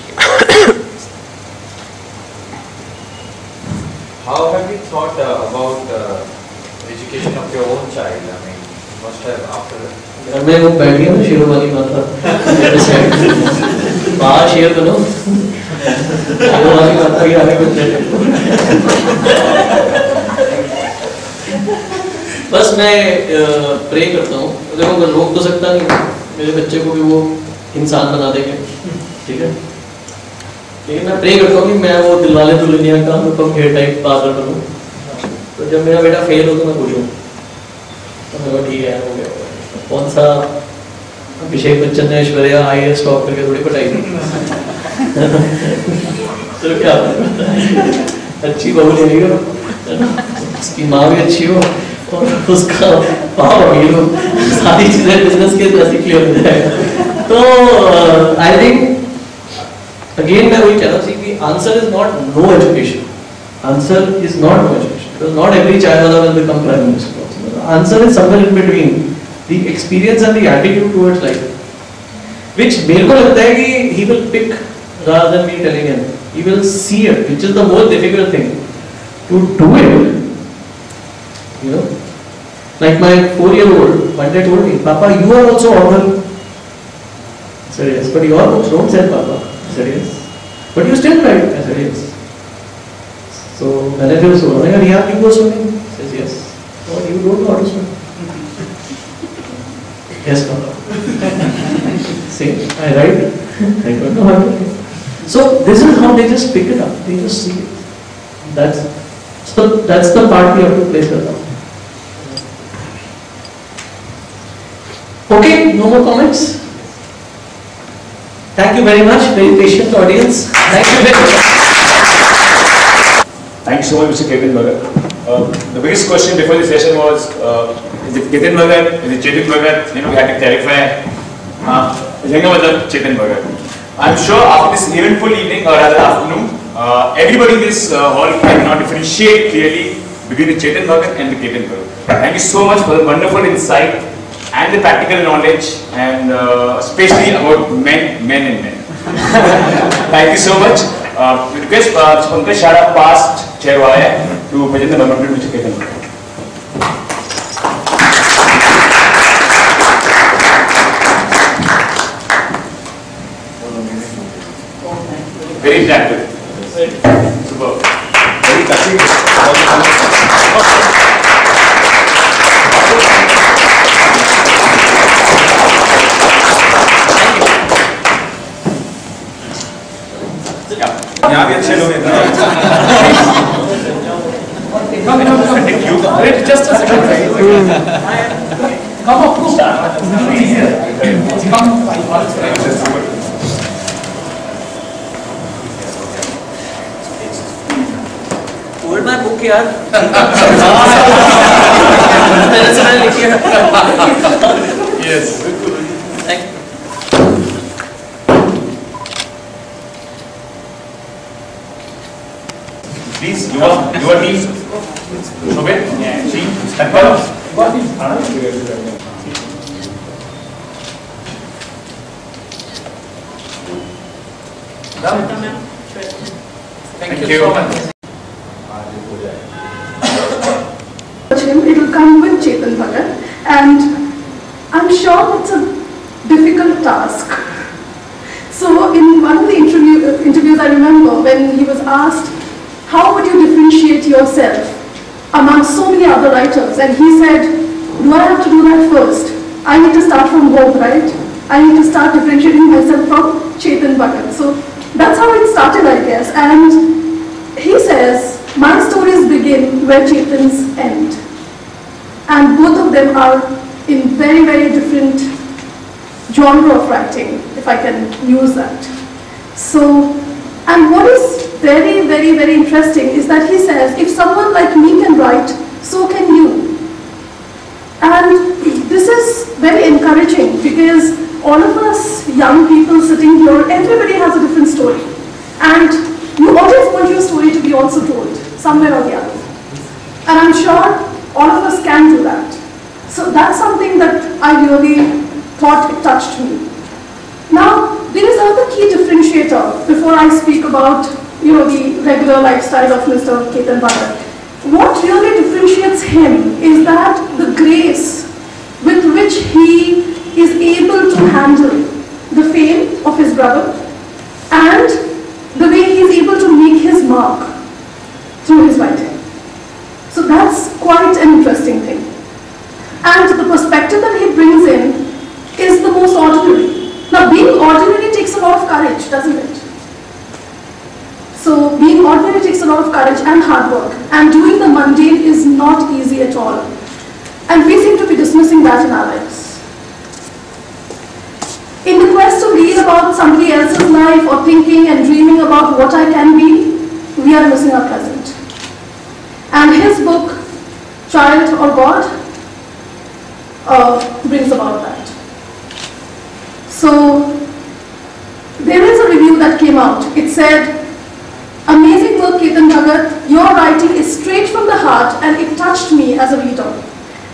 How have you thought about education of your own child? I mean, you must have after. घर में वो बैठी है ना शेरों वाली माता, मेरे साइड बाहर शेर करो, शेरों वाली माता के आगे बच्चे. बस मैं प्रे करता हूँ. देखो रोक तो सकता नहीं, मेरे बच्चे को भी वो इंसान बना देंगे, ठीक है. लेकिन मैं प्रे करता हूँ कि मैं वो दिलवाले दुल्हनिया का अनुपम हेयर टाइप पार्लर बनूँ. तो जब मेरा बेटा फेल हो तो मैं पूछूँ, तो मेरे को ठीक है हो गया. कौन सा अभिषेक बच्चन ने ऐश्वर्या आई एस टॉप करके थोड़ी पटाई थी. तो क्या अच्छी बहू ले ली हो, उसकी माँ भी अच्छी हो और उसका पाव अमीर हो, सारी चीज़ें बिजनेस के जैसे क्लियर हो जाएगा. तो आई थिंक अगेन मैं वही कहता हूँ कि answer is not no education. Answer is not no education because not every child will become prime minister. Answer is somewhere in between the experience and the attitude towards life, which मेरे को लगता है कि he will pick rather than me telling him. He will see it, which is the most difficult thing to do it, you know. Like my 4-year-old one day told me, पापा you are also organ. I said yes, but you all don't say Papa. I said yes, but you still cry. I said yes. So मैंने फिर सोचा यार यहाँ क्यों बोल रहे हैं? I said yes. Oh, you don't know how to swim. Yes, Papa. See, I write. I don't know how to. So this is how they just pick it up. They just see it. That's the part we have to play with now. Okay, no more comments. Thank you very much, very patient audience. Thank you very much. Thank you so much, Mr. Chetan Bhagat. The biggest question before the session was, is it Chetan Bhagat? Is it Chetan Bhagat? You know, we had to clarify. Jenga matlab Chetan Bhagat. I'm sure after this eventful evening or rather afternoon, everybody in this hall can now differentiate clearly between the Chetan Bhagat and the Chetan Bhagat. Thank you so much for the wonderful insight and the practical knowledge, and especially about men. Thank you so much. We request Pankaj Sharma, past chair, to present the memorandum to Chetan Bhagat. Very attractive. Super. Very touching. यहाँ भी अच्छे लोग book यार लिखिए. Please, you are neat. Okay? Yeah. See? And what is Anand? Thank you so much. It will come with Chetan Bhagat, and I'm sure it's a difficult task. So in one of the interviews I remember when he was asked, how would you differentiate yourself among so many other writers? And he said, do I have to do that first? I need to start from both, right? I need to start differentiating myself from Chetan Bhagat. So that's how it started, I guess. And he says, my stories begin where Chetan's end. And both of them are in very, very different genre of writing, if I can use that. So, and what is very, very, very interesting is that he says, if someone like me can write, so can you. And this is very encouraging because all of us young people sitting here, everybody has a different story. And you always want your story to be also told, somewhere or the other. And I'm sure all of us can do that. So that's something that I really thought it touched me. Now, there is another key differentiator before I speak about, you know, the regular lifestyle of Mr. Chetan Bhagat. What really differentiates him is that the grace with which he is able to handle the fame of his brother and the way he is able to make his mark through his writing. So that's quite an interesting thing. And the perspective that he brings in is the most ordinary. Now, being ordinary takes a lot of courage, doesn't it? So being ordinary takes a lot of courage and hard work, and doing the mundane is not easy at all. And we seem to be dismissing that in our lives. In the quest to read about somebody else's life or thinking and dreaming about what I can be, we are missing our present. And his book, Child or God, brings about that. So there is a review that came out. It said, amazing work, Chetan Bhagat. Your writing is straight from the heart and it touched me as a reader.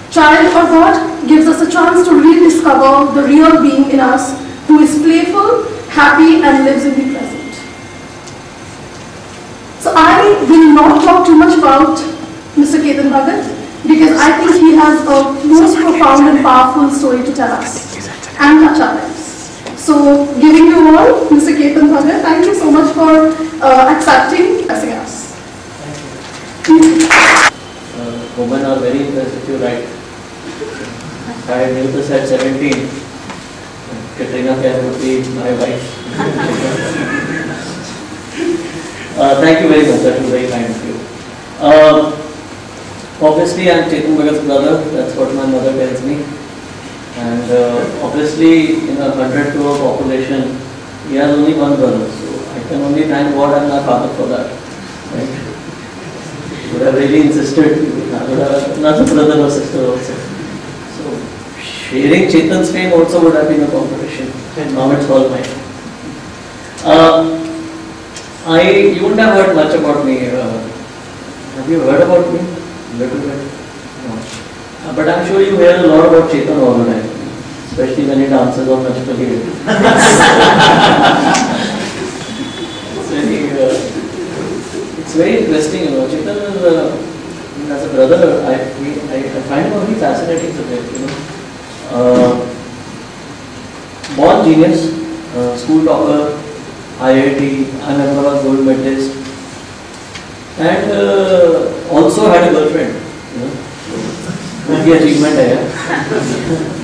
Child or God gives us a chance to rediscover the real being in us who is playful, happy, and lives in the present. So I will not talk too much about Mr. Chetan Bhagat because I think he has a most profound and powerful story to tell us and touch our lives. So giving you all Mr. Chetan Bhagat, thank you so much for accepting us. Thank you. Women are very impressive, you right. I knew this at 17. Katrina Kaif would be my wife. Thank you very much, that was very kind of you. Obviously, I am Chetan Bhagat's brother, that's what my mother tells me. And obviously, in a 100-crore population, he has only one brother. So I can only thank God and my father for that. Right? Would have really insisted, I would have another brother or sister also. So, sharing Chetan's fame also would have been a competition, and now it's all mine. You wouldn't have heard much about me. Have you heard about me? Little bit. No. But I'm sure you hear a lot about Chetan all the time, especially when he dances on much It's very interesting, you know. Chetan is, as a brother, I find him really fascinating today, you know. Born genius, school topper, IIT, Amitabh gold medalist, and also had a girlfriend, you know. Big achievement, yeah.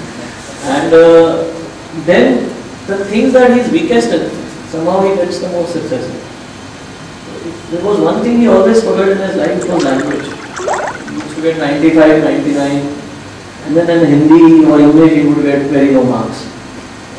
And then the things that he's weakest in, somehow he gets the most success in. There was one thing he always forgot in his life, was language. He used to get 95, 99, and then in Hindi or English he would get very low marks.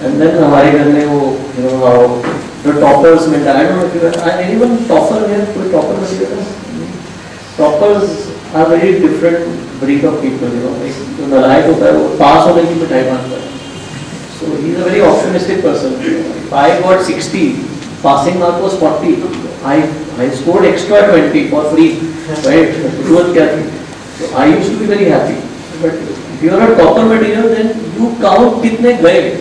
And then हमारे घर में वो, you know, how the toppers में, I don't know if you are anyone topper here, कोई topper बन गया? Toppers are very different breed of people, you know. Like जो नालायक होता है वो पास होने की मिठाई मांगता है. So he is a very optimistic person. If I got 60, passing mark was 40. I I scored extra 20 for free, right? So I used to be very happy. But if you are a topper material, then you count kitne gaye,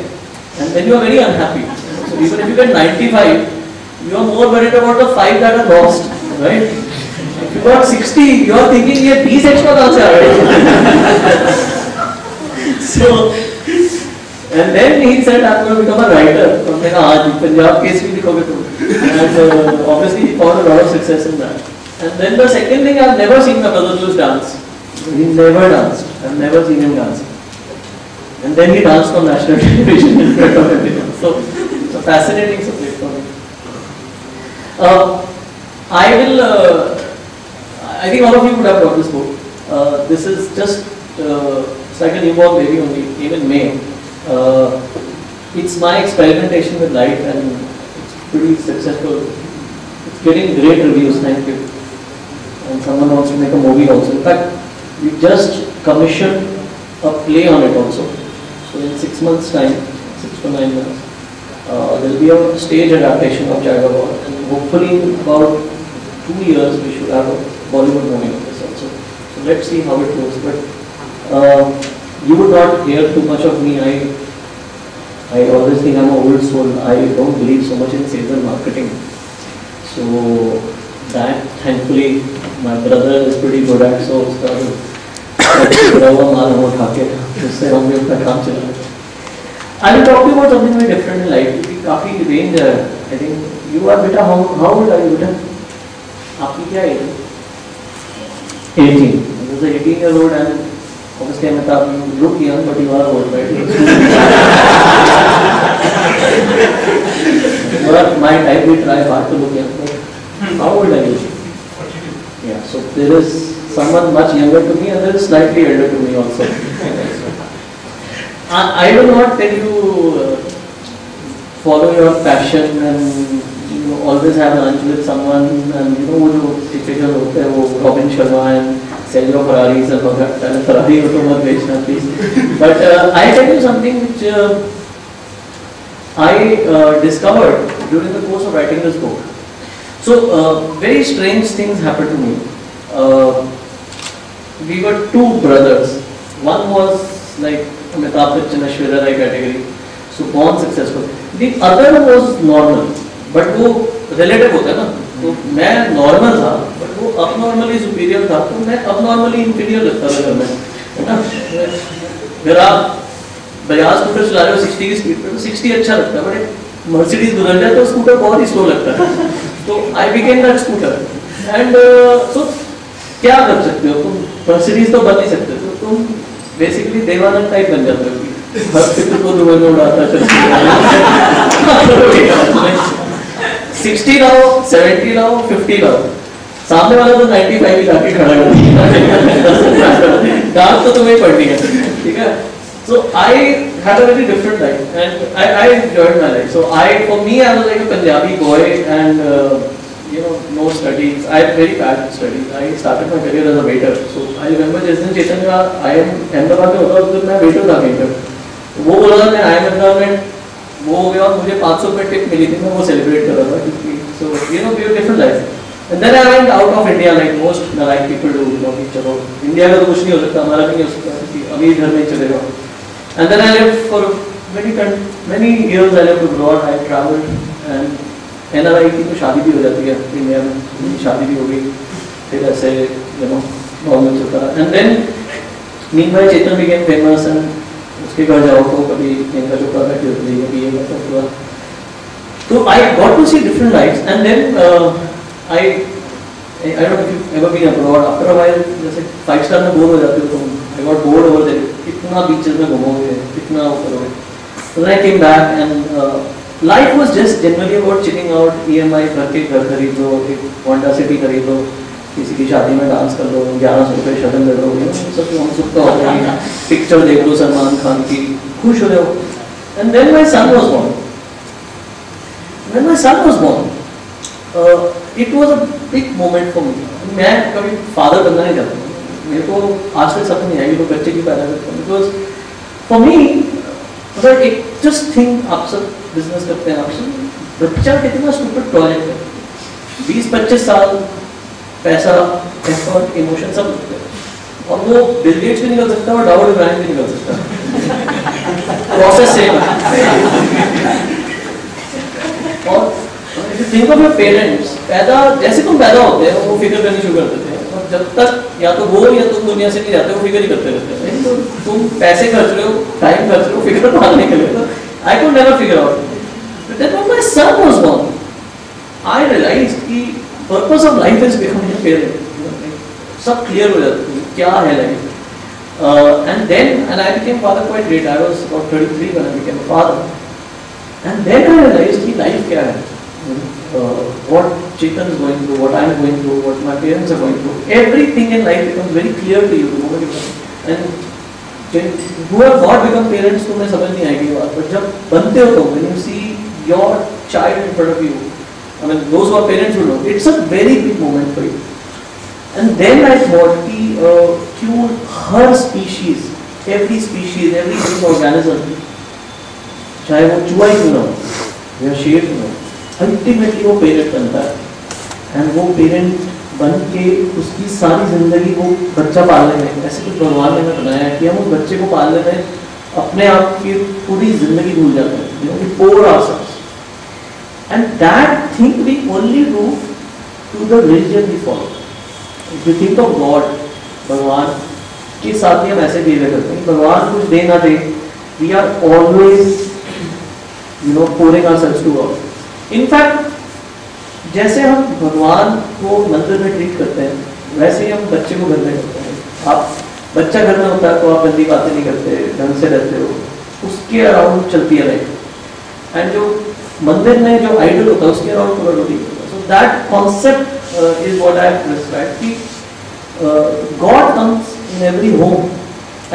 and then you are very unhappy. So even if you get 95, you are more worried about the 5 that are lost, right? If you got 60, you are thinking ye 20 extra kahan se aa rahe. So. And then he said, I'm going to become a writer. So I said, ah, Punjab case bhi likhoge tum. And obviously he found a lot of success in that. And then the second thing, I've never seen my brother Luz dance. He never danced. I've never seen him dance. And then he danced on national television in front of everyone. So it's a fascinating subject for me. I think all of you would have got this book. This is just, it's like a newborn baby only, even May. It's my experimentation with light and it's pretty successful. It's getting great reviews, thank you. And someone wants to make a movie also. In fact, we just commissioned a play on it also. So in 6 months time, 6 to 9 months, there will be a stage adaptation of Jai Gawai, and hopefully in about 2 years we should have a Bollywood movie on this also. So let's see how it goes. But you would not hear too much of me. I always think I'm an old soul. I don't believe so much in sales and marketing. So that, thankfully, my brother is pretty good at. So I will talk to you about something very different in life. Kafi range. I think you are beta. How old are you, beta? Aapki kya age? 18. There's an 18-year-old and. Obviously, Amitabh, you look young, but you are old, right? But my type, we try hard to look young. How old are you? 42. Yeah, so there is someone much younger to me and there is slightly elder to me also. I will not tell you follow your passion and you know, always have lunch with someone and you know, typical Robin Sharma and sell your Ferraris and Ferrari automobile Krishna, please. But I tell you something which I discovered during the course of writing this book. So very strange things happened to me. We were two brothers. One was like Amitabh Bachchan, Aishwarya Rai category, so born successful. The other was normal, but wo relative hota na. तो मैं normal था but वो अपनॉर्मली superior था तो मैं अपनॉर्मली inferior लगता था घर में. अगर आप 50 स्कूटर चला रहे हो 60 की स्पीड पर तो 60 अच्छा लगता है बट मर्सिडीज गुजर जाए तो स्कूटर बहुत ही स्लो लगता है. तो I became that scooter and so क्या कर सकते हो तुम, मर्सिडीज तो बन नहीं सकते तो तुम बेसिकली देवानंद टाइप बन जाते हो, हर फिक्र को दुबई में उड़ाता चलता. 60 लाओ, 70 लाओ, 50 लाओ, सामने वाला तो 95 ही लाके खड़ा कर डांस तो तुम्हें पढ़नी है, ठीक है. So I had a very different life and I enjoyed my life. So for me I was like a Punjabi boy and you know, no studies. I had very bad studies. I started my career as a waiter. So I remember जिस दिन चेतन का I am Ahmedabad में होता तो मैं waiter था, waiter वो बोला था मैं आई एम अहमदाबाद में वो हो गया और मुझे 500 रुपये टिप मिली थी, मैं वो सेलिब्रेट कर रहा था. So you know different life. And then I went out of India like most like people do, क्योंकि चलो इंडिया का तो कुछ नहीं हो सकता, हमारा भी नहीं हो सकता, अभी घर में चले जाओ. And then I live for many years. I live abroad, I travelled and NRI की तो शादी भी हो जाती है इंडिया में, शादी भी हो गई, फिर ऐसे यू नो नॉर्मल चलता. And then meanwhile Chetan became famous and उसके घर जाओ तो कभी इनका जो प्रोडक्ट होती है कभी ये मतलब हुआ. तो I got to see different lifes and then I don't know if ever been abroad. After a while जैसे 5 स्टार में बोर हो जाते हो तुम, I got bored over there, कितना बीचेस में घूमोगे, कितना करोगे. So I came back and life was just generally about chilling out. EMI भर के घर खरीद लो, एक Honda City खरीद लो, किसी की शादी में डांस कर लो, 1100 रुपये शगन कर लो, सबका हो गया, पिक्चर देख लो सलमान खान की, खुश हो रहे हो. And then my son was born. Then my son was born. It was a big moment for me. मैं कभी फादर बनना नहीं चाहता, मेरे को आज तक समझ नहीं आई तो बच्चे की पैदा करता हूँ. बिकॉज फॉर मी सर एक जस्ट थिंग, आप सब बिजनेस करते हैं, आप सब बच्चा कितना सुपर टॉयलेट है 20-25 साल पैसा, एफर्ट, इमोशन सब लगता है और वो बिल गेट्स भी निकल सकता है और डाउट ब्रांड भी निकल सकता है, प्रोसेस सेम है। और if you think of your parents, पैदा जैसे तुम पैदा होते हो वो फिगर करनी शुरू कर देते हैं और जब तक या तो वो या तुम दुनिया से नहीं जाते हो फिगर ही करते रहते हैं। तो तुम पैसे खर्च रहे हो, टाइम खर्च रहे हो फिगर भागने के लिए। I could never figure out. But then when my son was born, I realized कि purpose of life is becoming a parent. सब clear हो जाता है क्या है life. And I became father quite late. I was about 33 when I became a father. And then I realized कि life क्या है. What Chetan is going through, what I am going through, what my parents are going through. Everything in life becomes very clear to you the moment you become. And who have not become parents तुम्हें समझ नहीं आएगी बात. But जब बनते हो तुम, when you see your child in front of you, I mean those who are parents will know, it's a very big moment for you. And then I thought कि क्यों हर species, every living organism, चाहे वो चूहा ही क्यों ना हो या शेर क्यों ना हो, ultimately वो parent बनता है। And वो parent बन के उसकी सारी जिंदगी वो बच्चा पालने में, ऐसे कुछ भगवान ने बनाया है कि हम उस बच्चे को पालने में अपने आप की पूरी जिंदगी भूल जाते हैं, you know, we pour ourselves. And that thing we only do to the religion we follow. If you think of God, भगवान के साथ ही हम ऐसे बिहेव करते हैं, भगवान कुछ दे ना दे, we are always, you know, pouring ourselves to God. In fact, जैसे हम भगवान को मंदिर में ट्रीट करते हैं, वैसे ही हम बच्चे को घर में करते हैं। आप बच्चा घर में होता है तो आप गंदी बातें नहीं करते, ढंग से रहते हो, उसके अराउंड चलती है लाइफ। एंड जो मंदिर में जो आइडल होता है उसके अराउंड पूरा रोटी होता है। So that concept is what I have prescribed कि God comes in every home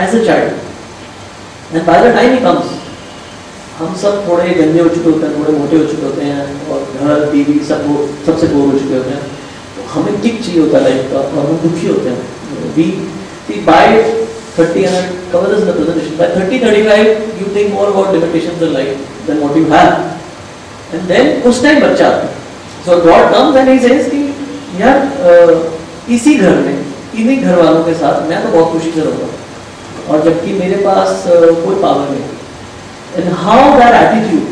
as a child and by the time he comes. हम सब थोड़े गंदे हो चुके होते हैं, थोड़े मोटे हो चुके होते हैं और घर बीवी सब सबसे बोर हो चुके होते हैं, तो हमें किक चाहिए होता है लाइफ का और हम दुखी होते हैं। We See, by 30 and cover this in the presentation. By 30-35, you think more about limitations in life than what you have, and then उस टाइम बच्चा आता है। So God comes and He says कि यार इसी घर में इन्हीं घर वालों के साथ मैं तो बहुत खुशी से रहूँगा और जबकि मेरे पास कोई पावर नहीं। And how that attitude?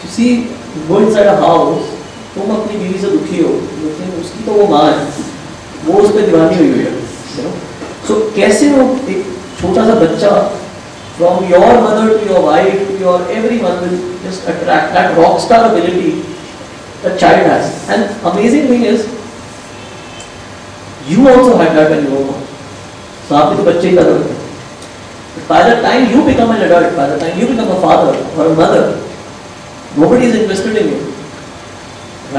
You see, go inside a house, तुम अपनी बीवी से दुखी हो, लेकिन उसकी तो वो माँ है, वो उस पे दीवानी हुई हुई है। So कैसे वो एक छोटा सा बच्चा from your mother to your wife to your everyone will just attract that rockstar ability the child has. And amazing thing is you also had that when you were born. So आप भी तो बच्चे ही पैदा होते हैं. By the time you become an adult, by the time you become a father or a mother, nobody is interested in you,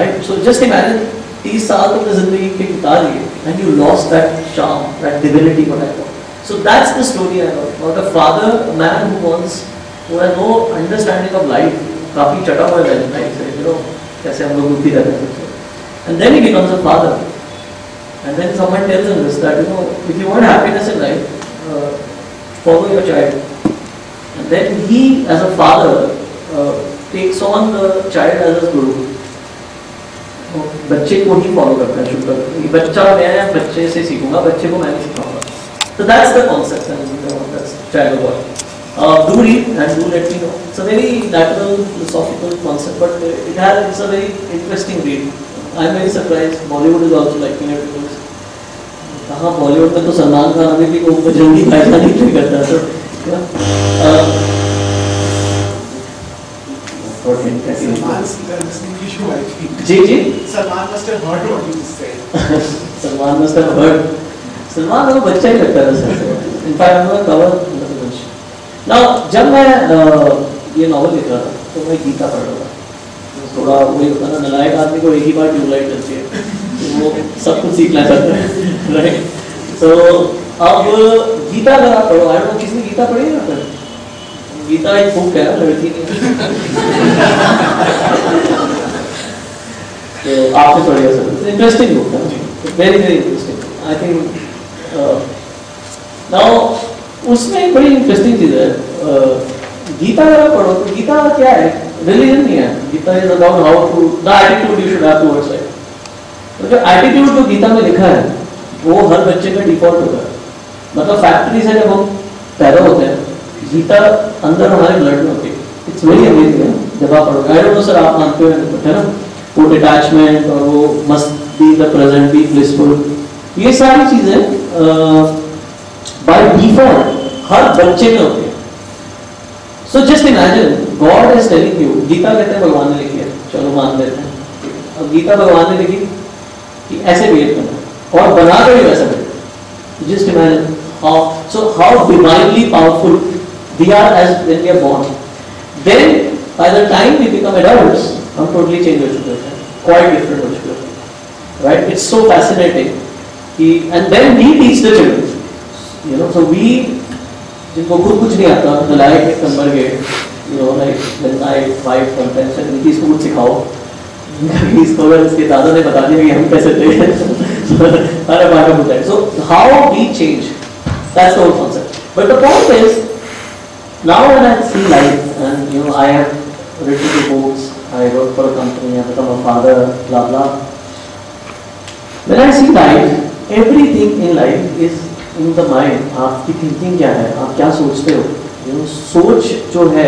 right? So just imagine 30 साल तुमने जिंदगी के बिता लिए and you lost that charm, that divinity, whatever. So that's the story I heard about a father, a man who has no understanding of life, काफी चटा हुआ है लाइफ से, you know, जैसे हम लोग उठी रहते हैं. And then he becomes a father, and then someone tells him this that you know if you want happiness in life, follow your child. And then he, as a father, takes on the child as his guru. बच्चे को ही follow करता है, शुरू करता है बच्चा, मैं बच्चे से सीखूंगा, बच्चे को मैं नहीं सिखाऊंगा। तो that's the concept and that's child God. Do read and do let me know. It's a very lateral philosophical concept but it has it's a very interesting read. I am very surprise Bollywood is also liking it because कहाँ Bollywood में तो सलमान खान अभी भी को जल्दी पैसा नहीं करता है। सलमान को बच्चा ही लगता था। इनफैक्ट कवर ना जब मैं ये नॉवल लिख रहा था तो मैं गीता पढ़ रहा था। थोड़ा वही होता ना, नलायक आदमी को एक ही बार ट्यूबलाइट चलती है तो वो सब कुछ सीखना चाहता है, राइट? तो अब गीता लगा पढ़ो। आई डोंट नो किसने गीता पढ़ी है ना? गीता एक बुक है, लड़की ने तो आपने पढ़ी है सर। इंटरेस्टिंग बुक है, very very interesting. I think now उसमें एक बड़ी इंटरेस्टिंग चीज़ है गीता अगर पढ़ो तो गीता क्या है, रिलीजन नहीं है. Gita is about how to the attitude you should have towards it. तो जो एटीट्यूड जो गीता में लिखा है वो हर बच्चे का डिफॉल्ट होता है. मतलब फैक्ट्री से जब हम पैदा होते हैं गीता अंदर हमारे ब्लड में होती है. इट्स वेरी अमेजिंग जब आप पढ़ोगे. आई डोंट नो सर आप मानते हो है ना, वो डिटैचमेंट और वो must be the present be blissful, ये सारी चीज़ें बाय डिफॉल्ट हर बच्चे में होती है. So just imagine God is telling you, Gita कहते हैं भगवान ने लिखी है, चलो मान लेते हैं. अब गीता भगवान ने लिखी कि ऐसे बिहेव करना और बना कर वैसा कर. Just imagine how divinely powerful we are as when we are born. Then by the time we become adults, हम totally change हो चुके हैं, quite different हो चुके हैं, right? It's so fascinating. And then we teach the children, you know. So we जिनको खुद कुछ नहीं आता, the light number gate, you know, like when I five sometimes, इनकी इसको कुछ सिखाओ, इनकी इसको अगर इसके दादा ने बता दिया कि हम कैसे थे, अरे बाप रे बताएं. So how we change. That's the whole concept. But the point is, now when I see life, and you know, I have written the books, I work for a company, I become a father, blah blah. When I see life, everything in life is in the mind. आपकी thinking क्या है, आप क्या सोचते हो? You know, सोच जो है,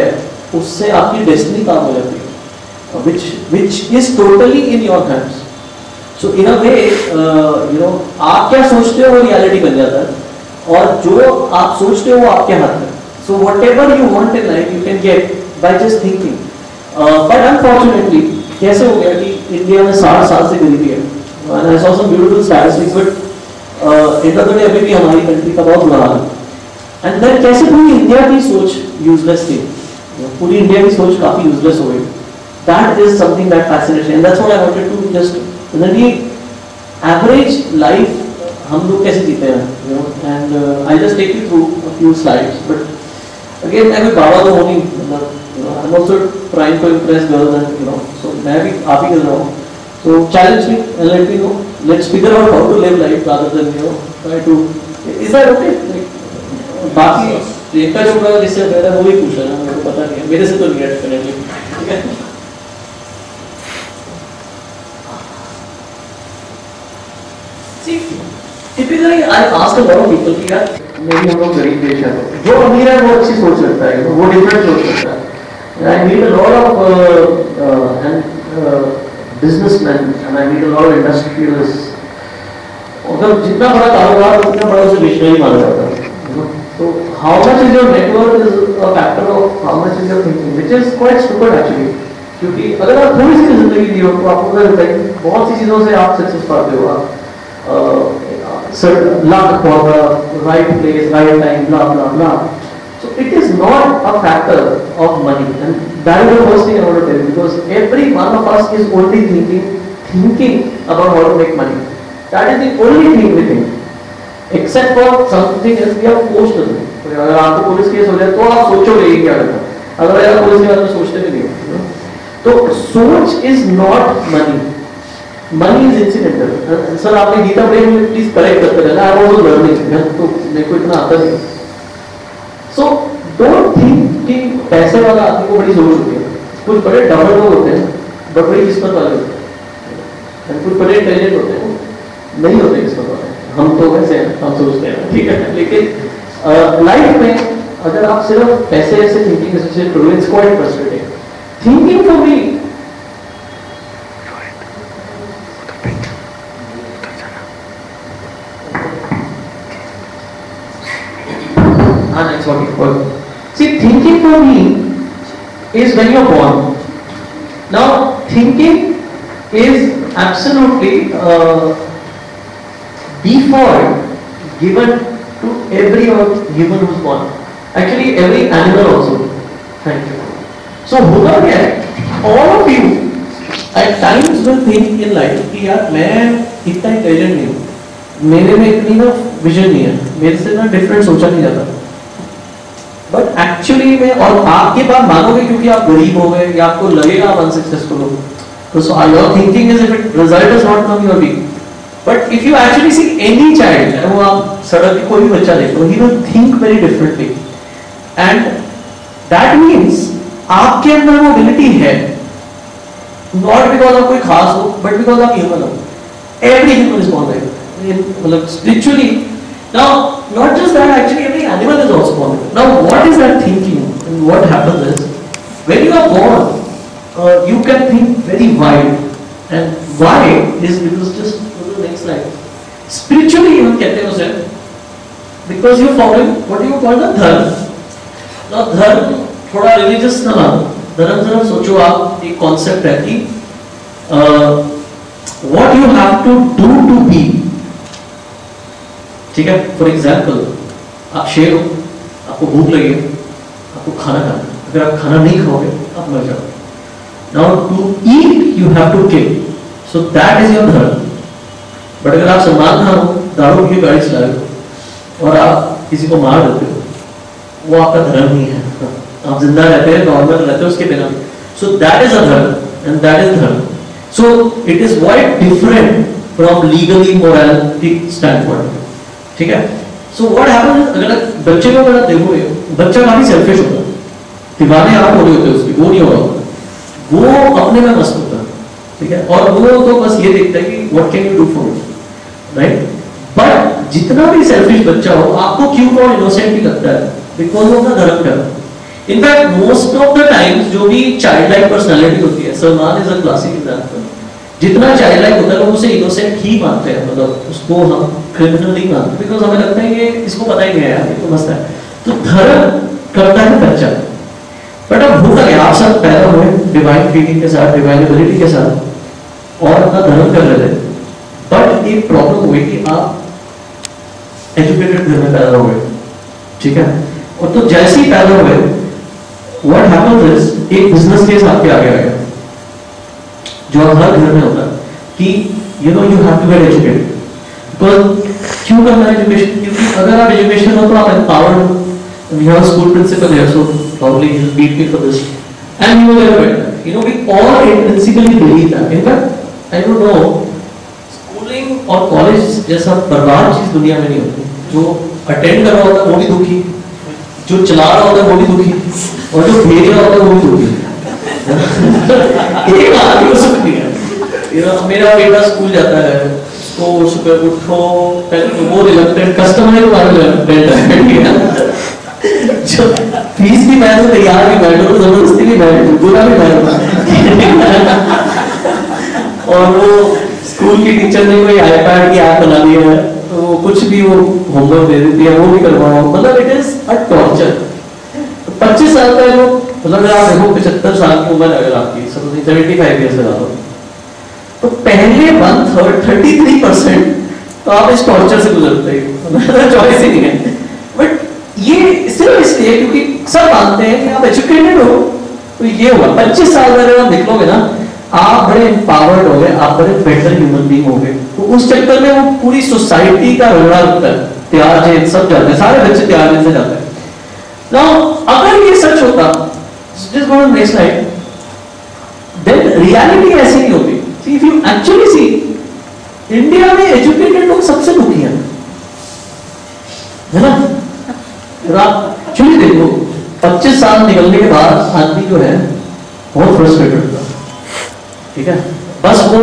उससे आपकी destiny काम हो जाती है, which is totally in your hands. So in a way, you know, आप क्या सोचते हो, reality बन जाता है. और जो आप सोचते हो वो आपके हाथ में. So whatever you want in life you can get by just thinking. But unfortunately कैसे हो गया कि इंडिया में 60 साल से गरीबी है. And I saw some beautiful statistics, but India में अभी भी हमारी कंट्री का बहुत बुरा हाल है. एंड देन कैसे पूरी इंडिया की सोच यूजलेस थी, पूरी इंडिया की सोच काफ़ी यूजलेस हो गई. That is something that fascinating and that's what I wanted to just ये एवरेज लाइफ हम लोग कैसे जीते हैं. And I just take you through a few slides, but again मैं कोई बाबा तो हूँ नहीं, मतलब I am also trying to impress girls and you know, so मैं भी आप ही कर रहा हूँ. So challenge me and let me know, let's figure out how to live life rather than you know try to. Is that okay? बाकी प्रियंका जो होगा जिससे मेरा वो ही पूछ रहा है, मेरे को पता नहीं है, मेरे से तो नहीं डेफिनेटली. ठीक है, Typically, I ask a lot of people कि यार मेरी हम लोग गरीब देश है, जो अमीर है वो अच्छी सोच रखता है, वो different सोच रखता है. I meet a lot of businessmen and I meet a lot of industrialists. अगर जितना बड़ा कारोबार उतना बड़ा उसे विश्वास माना जाता है. So how much is your network is a factor of how much is your thinking, which is quite stupid actually. क्योंकि अगर आप थोड़ी सी जिंदगी जियो तो आपको क्या होता है, बहुत सी चीज़ों से आप सक्सेस पाते हो. आप luck for the right place, right time, blah blah blah. So it is not a factor of money, and that is the first thing I want to tell you, because every one of us is only thinking about how to make money. That is the only thing we think, except for something that we are forced to do. अगर आपको police case हो जाए तो आप सोचोगे ये क्या करना. अगर यार पुलिस के बारे में सोचते भी नहीं, तो सोच is not money. Money is incidental. Sir आपने गीता ब्रेक में प्लीज करेक्ट करते रहना, आई वाज लर्निंग, तो मेरे को इतना आता नहीं. सो डोंट थिंक कि पैसे वाला आदमी को बड़ी जरूरत होती है. कुछ बड़े डबल लोग होते हैं, बड़ी किस्मत वाले होते हैं, कुछ बड़े टैलेंट होते हैं, नहीं होते किस्मत वाले. हम तो वैसे हैं, हम सोचते हैं ठीक है, लेकिन लाइफ में अगर आप सिर्फ पैसे ऐसे thinking frustrating thinking for me. See, thinking for me is when you're born. Now, thinking is absolutely default given to every human who's born. Actually, every animal also. Thank you. So, होगा क्या है? All of you at times will think in life कि यार मैं इतना intelligent नहीं हूँ, मेरे में इतनी ना vision नहीं है, मेरे से ना different सोचा नहीं जाता. बट एक्चुअली में और आपके पास मानोगे क्योंकि आप गरीब हो गए या आपको लगेगा आप अनसक्सेसफुल हो, तो so your thinking is if it result is not come your be. But if you actually see any child, वो आप सड़क पे कोई भी बच्चा देखो, he will think very differently. And that means आपके अंदर वो एबिलिटी है, नॉट बिकॉज आप कोई खास हो बट बिकॉज आप ह्यूमन हो. Every human is born like, मतलब spiritually. Now not just that, actually every animal is also born. Now what is that thinking and what happens is when you are born you can think very wide. And wide is because just the next life spiritually you कहते हो sir, because you following what you call the dharma. Now धर्म थोड़ा religious ना धर्म, जरा सोचो आप, एक कॉन्सेप्ट है कि what you have to do to be. ठीक है, फॉर एग्जांपल आप शेर हो, आपको भूख लगी, आपको खाना खाना, अगर आप खाना नहीं खाओगे आप मर जाओगे. Now to eat you have to kill, so that is your dharma. But अगर आप सलमान खान हो, दारू की गाड़ी चला रहे हो और आप किसी को मार देते हो, वो आपका धर्म नहीं है. आप जिंदा रहते हैं, नॉर्मल रहते हैं उसके बिना. सो दैट इज अ धर्म and that is dharma. So it is quite different from legally morality standpoint. ठीक है, सो व्हाट हैपेंस अगर बच्चे को अगर देखोगे, बच्चा काफी सेल्फिश होता है, दीवाने आप हो रहे होते हैं उसकी, वो नहीं हो रहा, वो अपने में मस्त होता है. ठीक है, और वो तो बस ये देखता है कि what can you do for me, right. But जितना भी सेल्फिश बच्चा हो, आपको क्यों कौन इनोसेंट भी लगता है, बिकॉज वो अपना धर्म कर. In fact most of the times जो भी चाइल्ड लाइक पर्सनैलिटी होती है, Salman is a classic example. जितना चाइल्ड लाइक होता है लोग उसे इनोसेंट ही मानते हैं, मतलब उसको हम क्रिमिनल नहीं मानते, बिकॉज हमें लगता है कि इसको पता ही नहीं है, ये तो मस्त है. तो धर्म करता है बच्चा. बट अब होता है आप सब पैदा हुए डिवाइन फीलिंग के साथ, डिवाइन एबिलिटी के साथ, और अपना धर्म कर रहे थे. बट एक प्रॉब्लम हुई कि आप एजुकेटेड घर में पैदा हुए. ठीक है, और तो जैसे ही पैदा हुए What happens is, एक बिजनेस केस आपके आगे आएगा जो आप हर घर में होता है कि you know you have to get educated. क्यों करना है एजुकेशन? क्योंकि अगर आप एजुकेशन हो तो आप empowered हो. We have a school principal here, so probably he'll beat me for this. And you will get, you know, we all intrinsically believe that. In fact, I don't know, schooling और college जैसा बर्बाद चीज दुनिया में नहीं होती. जो attend कर रहा होता है वो भी दुखी, जो चला रहा होता है वो भी दुखी, और जो भेज रहा होता है वो भी दुखी. ये बात हो सकती है. मेरा बेटा स्कूल जाता है, उसको सुबह उठो, पहले वो रिलेक्टेड कस्टमर फीस भी बैठो, तैयार भी बैठो, जबरदस्ती भी बैठो, बुरा भी बैठो. और वो स्कूल की टीचर ने कोई आईपैड की ऐप बना दी है तो कुछ भी वो होमवर्क दे देती है, वो भी करवाओ. मतलब इट इज अ टॉर्चर. 25 साल का लोग, मतलब आप देखो 75 साल की उम्र अगर आपकी, समझिए 75 ईयर्स का हो, तो पहले 33% तो आप इस टॉर्चर से गुजरते हो, चॉइस ही नहीं है. बट ये सिर्फ इसलिए क्योंकि सब मानते हैं कि आप एजुकेटेड हो तो ये हुआ. 25 साल का जब आप निकलोगे ना, आप बड़े एम्पावर्ड हो गए, आप बड़े बेटर ह्यूमन बींग हो गए. तो उस चक्कर में वो पूरी सोसाइटी का रगड़ा होता है, त्यार जेल सब जाते हैं, सारे बच्चे त्यार जेल से जाते हैं. अगर ये सच होता, just go to the next slide, then reality ऐसी नहीं होती. See, if you actually see, India में educated लोग सबसे दुखी हैं, है ना? आप एक्चुअली देखो, 25 साल निकलने के बाद आदमी जो है बहुत फ्रस्ट्रेटेड होता. ठीक है, बस वो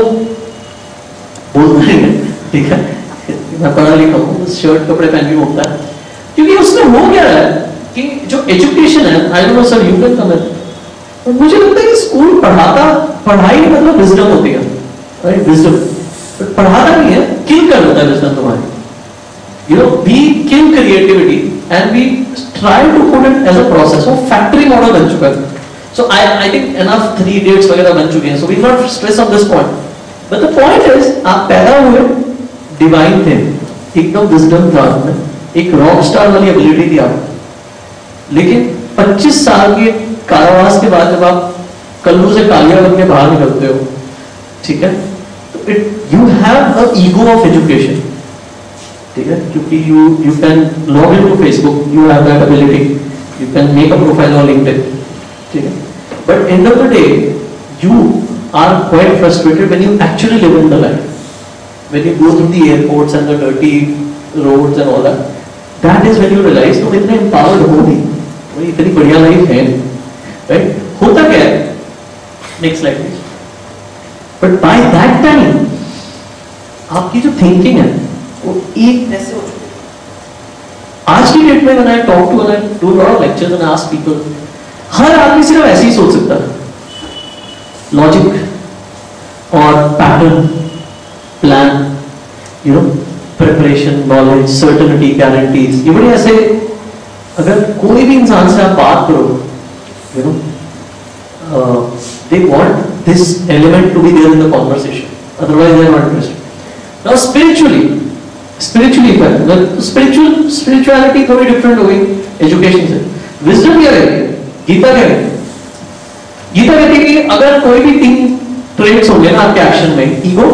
बोलता ही है. ठीक है, मैं पढ़ा लिखा हूँ, शर्ट कपड़े पहन भी होता है, क्योंकि उसमें हो क्या है कि जो एजुकेशन है, I don't know sir you can comment, तो मुझे लगता है कि स्कूल पढ़ाता, पढ़ाई मतलब विजडम होती है, राइट, विजडम. बट पढ़ाता नहीं है, किल कर देता है विजडम तुम्हारी, you know, we kill creativity and we try to put it as a process. वो फैक्ट्री मॉडल बन चुका है. So I think enough 3 dates वगैरह बन चुके हैं, so we not stress on this point. But the point is, आप पैदा हुए डिवाइन थे, एकदम विजडम था, एक रॉक स्टार वाली एबिलिटी थी आप, लेकिन 25 साल के कारावास के बाद जब आप कल्लू से कालिया बन के बाहर निकलते हो, ठीक है, तो it you have a ego of education. ठीक है, क्योंकि you can log in to Facebook, you have that ability, you can make a profile on LinkedIn. ठीक है, but end of the day you are quite frustrated when you actually live in the life, when you go through the airports and the dirty roads and all that, that is when you realise तुम इतने empowered हो नहीं. भाई इतनी बढ़िया life है right, होता क्या है नेक्स्ट लाइफ में, बट बाय दैट टाइम आपकी जो थिंकिंग है वो एक ऐसे हो चुकी है। आज की डेट में when I talk to I do lot of lectures and ask people, हर आदमी सिर्फ ऐसे ही सोच सकता है, लॉजिक और pattern plan you know preparation knowledge certainty guarantees, ये बड़े ऐसे। अगर कोई भी इंसान से आप बात करो you know they want this element to be there in the conversation, otherwise they are not interested. Now spiritually पर स्पिरिचुअलिटी थोड़ी डिफरेंट हो गई एजुकेशन से। विजडम क्या है, गीता क्या है? गीता कहती है कि अगर कोई भी तीन ट्रेड्स होंगे ना आपके एक्शन में, ego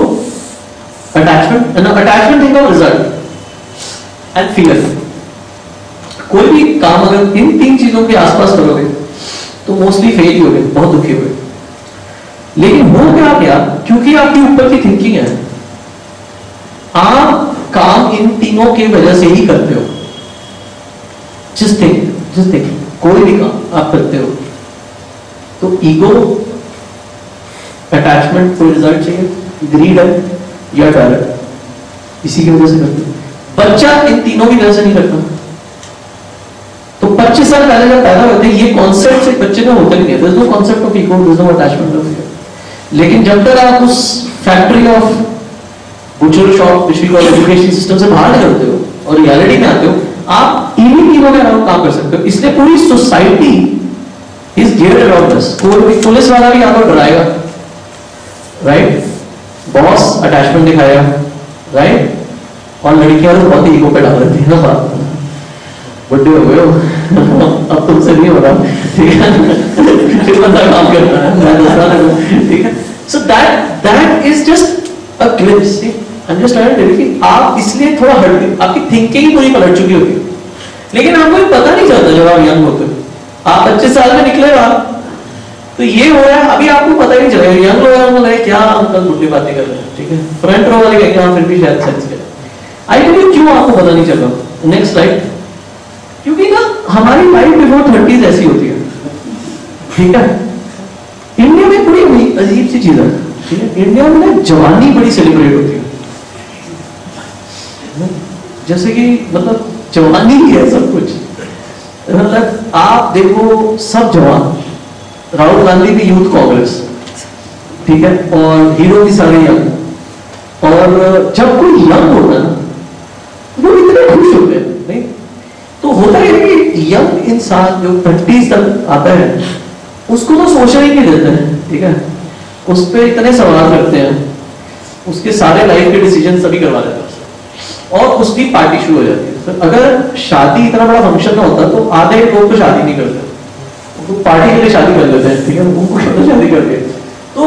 attachment, attachment is result and fear, कोई भी काम अगर इन तीन चीजों के आसपास करोगे तो मोस्टली फेल ही होगे, बहुत दुखी होगे। लेकिन वो क्या क्या, क्योंकि आपके ऊपर की थिंकिंग है, आप काम इन तीनों के वजह से ही करते हो। जिस थिंक कोई भी काम आप करते हो तो ईगो अटैचमेंट को रिजल्ट चाहिए, ग्रीड है या टैलेंट, इसी की वजह से करते हो। बच्चा इन तीनों की वजह से नहीं करता। 25 साल पहले जब पैदा होते हैं ये कॉन्सेप्ट एक बच्चे में होता नहीं है, there's no concept of ego, there's no attachment of ego. लेकिन जब तक आप उस factory of butcher shop education system से बाहर निकलते हो और रियलिटी में आते हो, आप इन्हीं तीनों में काम कर सकते हो। इसलिए पूरी society is geared around this. Police वाला भी आपको डराएगा राइट, बॉस अटैचमेंट दिखाएगा राइट, और लड़कियां तो बहुत ही ईगो पे डाल देती है ना, बुढ़े हो गए हो अब तुमसे नहीं हो रहा, ठीक है काम करना है, ठीक है। So that is just a glimpse, I am just trying to कि आप इसलिए थोड़ा हट गए, आपकी थिंकिंग ही पूरी पलट चुकी होगी, लेकिन आपको ये पता नहीं चलता जब आप यंग होते हो। आप 25 साल में निकले आप तो ये हो रहा है, अभी आपको पता ही नहीं चलेगा। यंग लोग आपको लगे क्या अंकल बुढ़े बातें कर रहे हैं, ठीक है, फ्रंट रो वाले क्या फिर भी शायद सेंस करें, आई डोंट नो क्यों आपको पता नहीं चल रहा। नेक्स्ट स्लाइड, क्योंकि ना हमारी लाइफ बिफोर 30s ऐसी होती है, ठीक है। इंडिया में बड़ी अजीब सी चीज है, ठीक है, इंडिया में ना जवानी बड़ी सेलिब्रेट होती है, जैसे कि मतलब जवानी ही है सब कुछ, मतलब आप देखो सब जवान, राहुल गांधी भी यूथ कांग्रेस, ठीक है, और हीरो भी सारे यंग। और जब कोई यंग होता है वो इतने खुश होते हैं नहीं तो होता है कि यंग इंसान जो 30s तक आता है उसको तो सोचना ही नहीं देते हैं, ठीक है, उस पर इतने सवाल करते हैं, उसके सारे लाइफ के डिसीजन सभी करवा देते हैं और उसकी पार्टी शुरू हो जाती है। तो अगर शादी इतना बड़ा फंक्शन ना होता तो आधे लोग तो शादी नहीं करते, तो पार्टी के लिए शादी कर लेते हैं, ठीक है, उनको तो शादी करके तो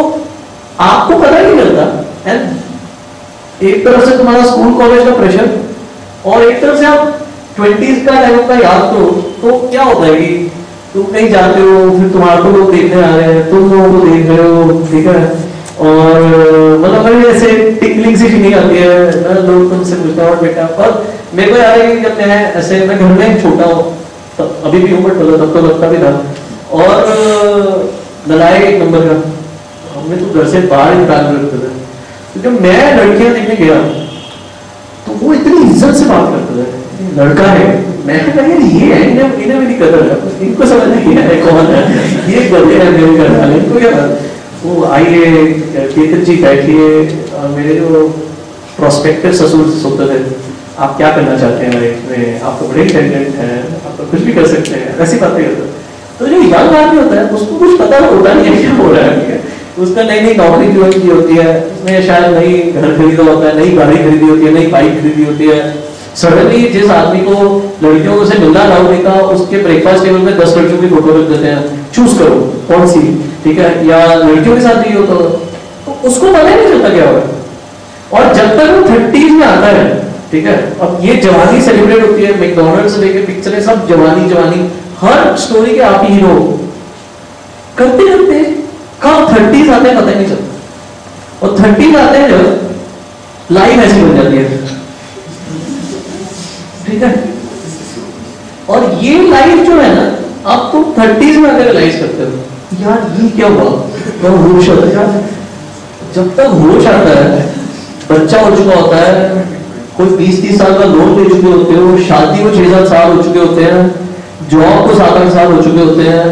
आपको पता नहीं चलता। एंड एक तरफ से तुम्हारा स्कूल कॉलेज का प्रेशर और एक तरफ से आप 20s का टाइम का याद करो तो क्या होता है कि तुम नहीं जाते हो, फिर तुम्हारे को लोग देखने आ रहे हैं, तुम लोगों को देख रहे हो, ठीक है, और मतलब ऐसे टिकलिंग सी फीलिंग आती है, लोग तुमसे पूछते हैं और बेटा। पर मेरे को याद है कि जब मैं ऐसे मैं घर में छोटा हूँ तब, अभी भी हूँ बट तब तो लगता भी था, और लड़ाई एक नंबर का, हमने तो घर से बाहर निकाल रखते थे। तो जब मैं लड़कियाँ देखने गया तो वो इतनी इज्जत से बात करते थे, लड़का है, मैं कहा यार ये है, इन्हें मेरी कदर है, इनको समझ नहीं है कौन है, ये गधे हैं मेरे घर वाले, तो क्या वो आइए केतन जी बैठिए, मेरे जो प्रोस्पेक्टिव ससुर सोचते थे आप क्या करना चाहते हैं लाइफ में, आप तो बड़े टैलेंटेड हैं, आप तो कुछ भी कर सकते हैं, ऐसी बातें करते हैं। तो जो यंग आदमी होता है उसको कुछ पता होता नहीं है क्या हो रहा है, उसका नई नई नौकरी ज्वाइन की होती है, उसने शायद नई घर खरीदा होता है, नई गाड़ी खरीदी होती है, नई बाइक खरीदी होती है। सडनली जिस आदमी को लड़कियों को से मिलना ना होने का, उसके ब्रेकफास्ट टेबल में 10 लड़कियों की फोटो रख देते हैं, चूज करो कौन सी, ठीक है, या लड़कियों के साथ भी होता है, तो उसको पता नहीं चलता क्या होगा। और जब तक वो 30s में आता है, ठीक है, अब ये जवानी सेलिब्रेट होती है, मैकडॉनल्ड से लेकर पिक्चरें सब जवानी जवानी, हर स्टोरी के आप हीरो करते करते कब 30s आते हैं पता नहीं चलता। और 30s आते हैं जब लाइफ ऐसी बन जाती है, ठीक है, और ये लाइफ जो है ना आप तो 30s में आकर रियलाइज करते हो यार ये क्या हुआ, तो होश आता है यार। जब तक होश आता है बच्चा हो चुका होता है, कोई 20-30 साल का लोन ले चुके होते हो, शादी को 6-7 साल हो चुके होते हैं, जॉब को 7-8 साल हो चुके होते हैं,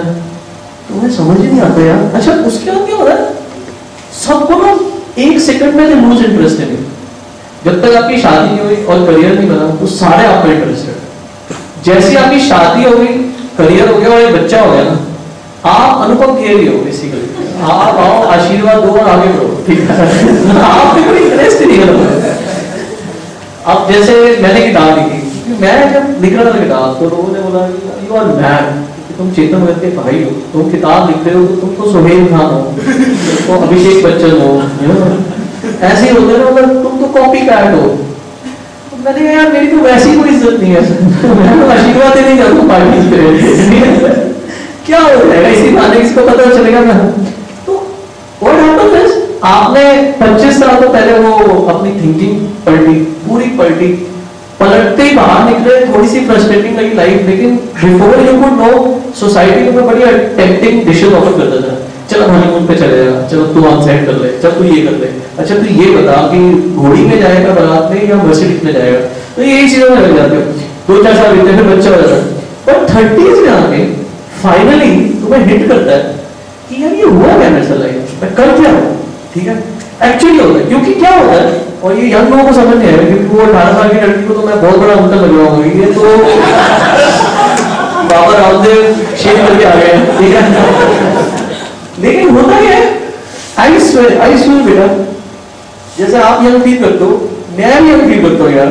तो मैं समझ ही नहीं आता यार। अच्छा उसके बाद क्या हो रहा है, सबको ना एक सेकंड में लूज इंटरेस्ट है। जब तक आपकी शादी नहीं हुई और करियर नहीं बना तो सारे आपका इंटरेस्टेड। जैसे आपकी शादी हो गई, करियर हो गया और एक बच्चा हो गया ना, आप अनुपम खेर हो बेसिकली। आप आओ आशीर्वाद दो और आगे बढ़ो, ठीक है। आपने कोई इंटरेस्ट नहीं है। अब जैसे मैंने किताब लिखी, मैं जब लिख रहा था किताब तो लोगों ने बोला यू आर मैड, तुम चेतन भगत के भाई हो, तुम किताब लिख रहे हो तो तुम तो सुहेल खान हो, तो अभिषेक बच्चन हो, ऐसे ही होते हो, मतलब तुम तो कॉपी कैट हो। मैंने कहा यार मेरी तो वैसी कोई इज्जत नहीं है, मैं तो आशीर्वाद नहीं जाऊँ पार्टी पे, क्या हो जाएगा इसी बारे में इसको पता चलेगा ना। तो व्हाट हैपेंड इज आपने 25 साल तो पहले वो अपनी थिंकिंग पलटी, पूरी पलटी, पलटते ही बाहर निकले, थोड़ी सी फ्रस्ट्रेटिंग लगी लाइफ, लेकिन before you could know society के ऊपर बड़ी अटेम्प्टिंग डिशेज ऑफर करता था। चलो हनीमून पे चले जा, चलो तू ऑन सेट कर ले, चल तू ये कर ले, अच्छा तू ये बता कि घोड़ी में जाएगा बारात में या मर्सिडीज में जाएगा, तो यही चीज़ें लग जाती है। 2-4 साल बीतते फिर बच्चा हो जाता है, पर 30s में आके फाइनली तुम्हें हिट करता है कि यार ये हुआ क्या मेरे लाइफ में, कर क्या हुआ, ठीक है एक्चुअली होता है। क्योंकि क्या होता है, और ये यंग लोगों को समझ नहीं आएगा क्योंकि वो 18 साल की लड़की को तो मैं बहुत बड़ा उल्टा लगवाऊंगी, ये तो बाबा रामदेव शेर करके आ गए, ठीक है। लेकिन होता क्या है, आई स्वेयर बेटा, जैसे आप यंग फील करते हो मैं भी यंग फील करता हूँ यार,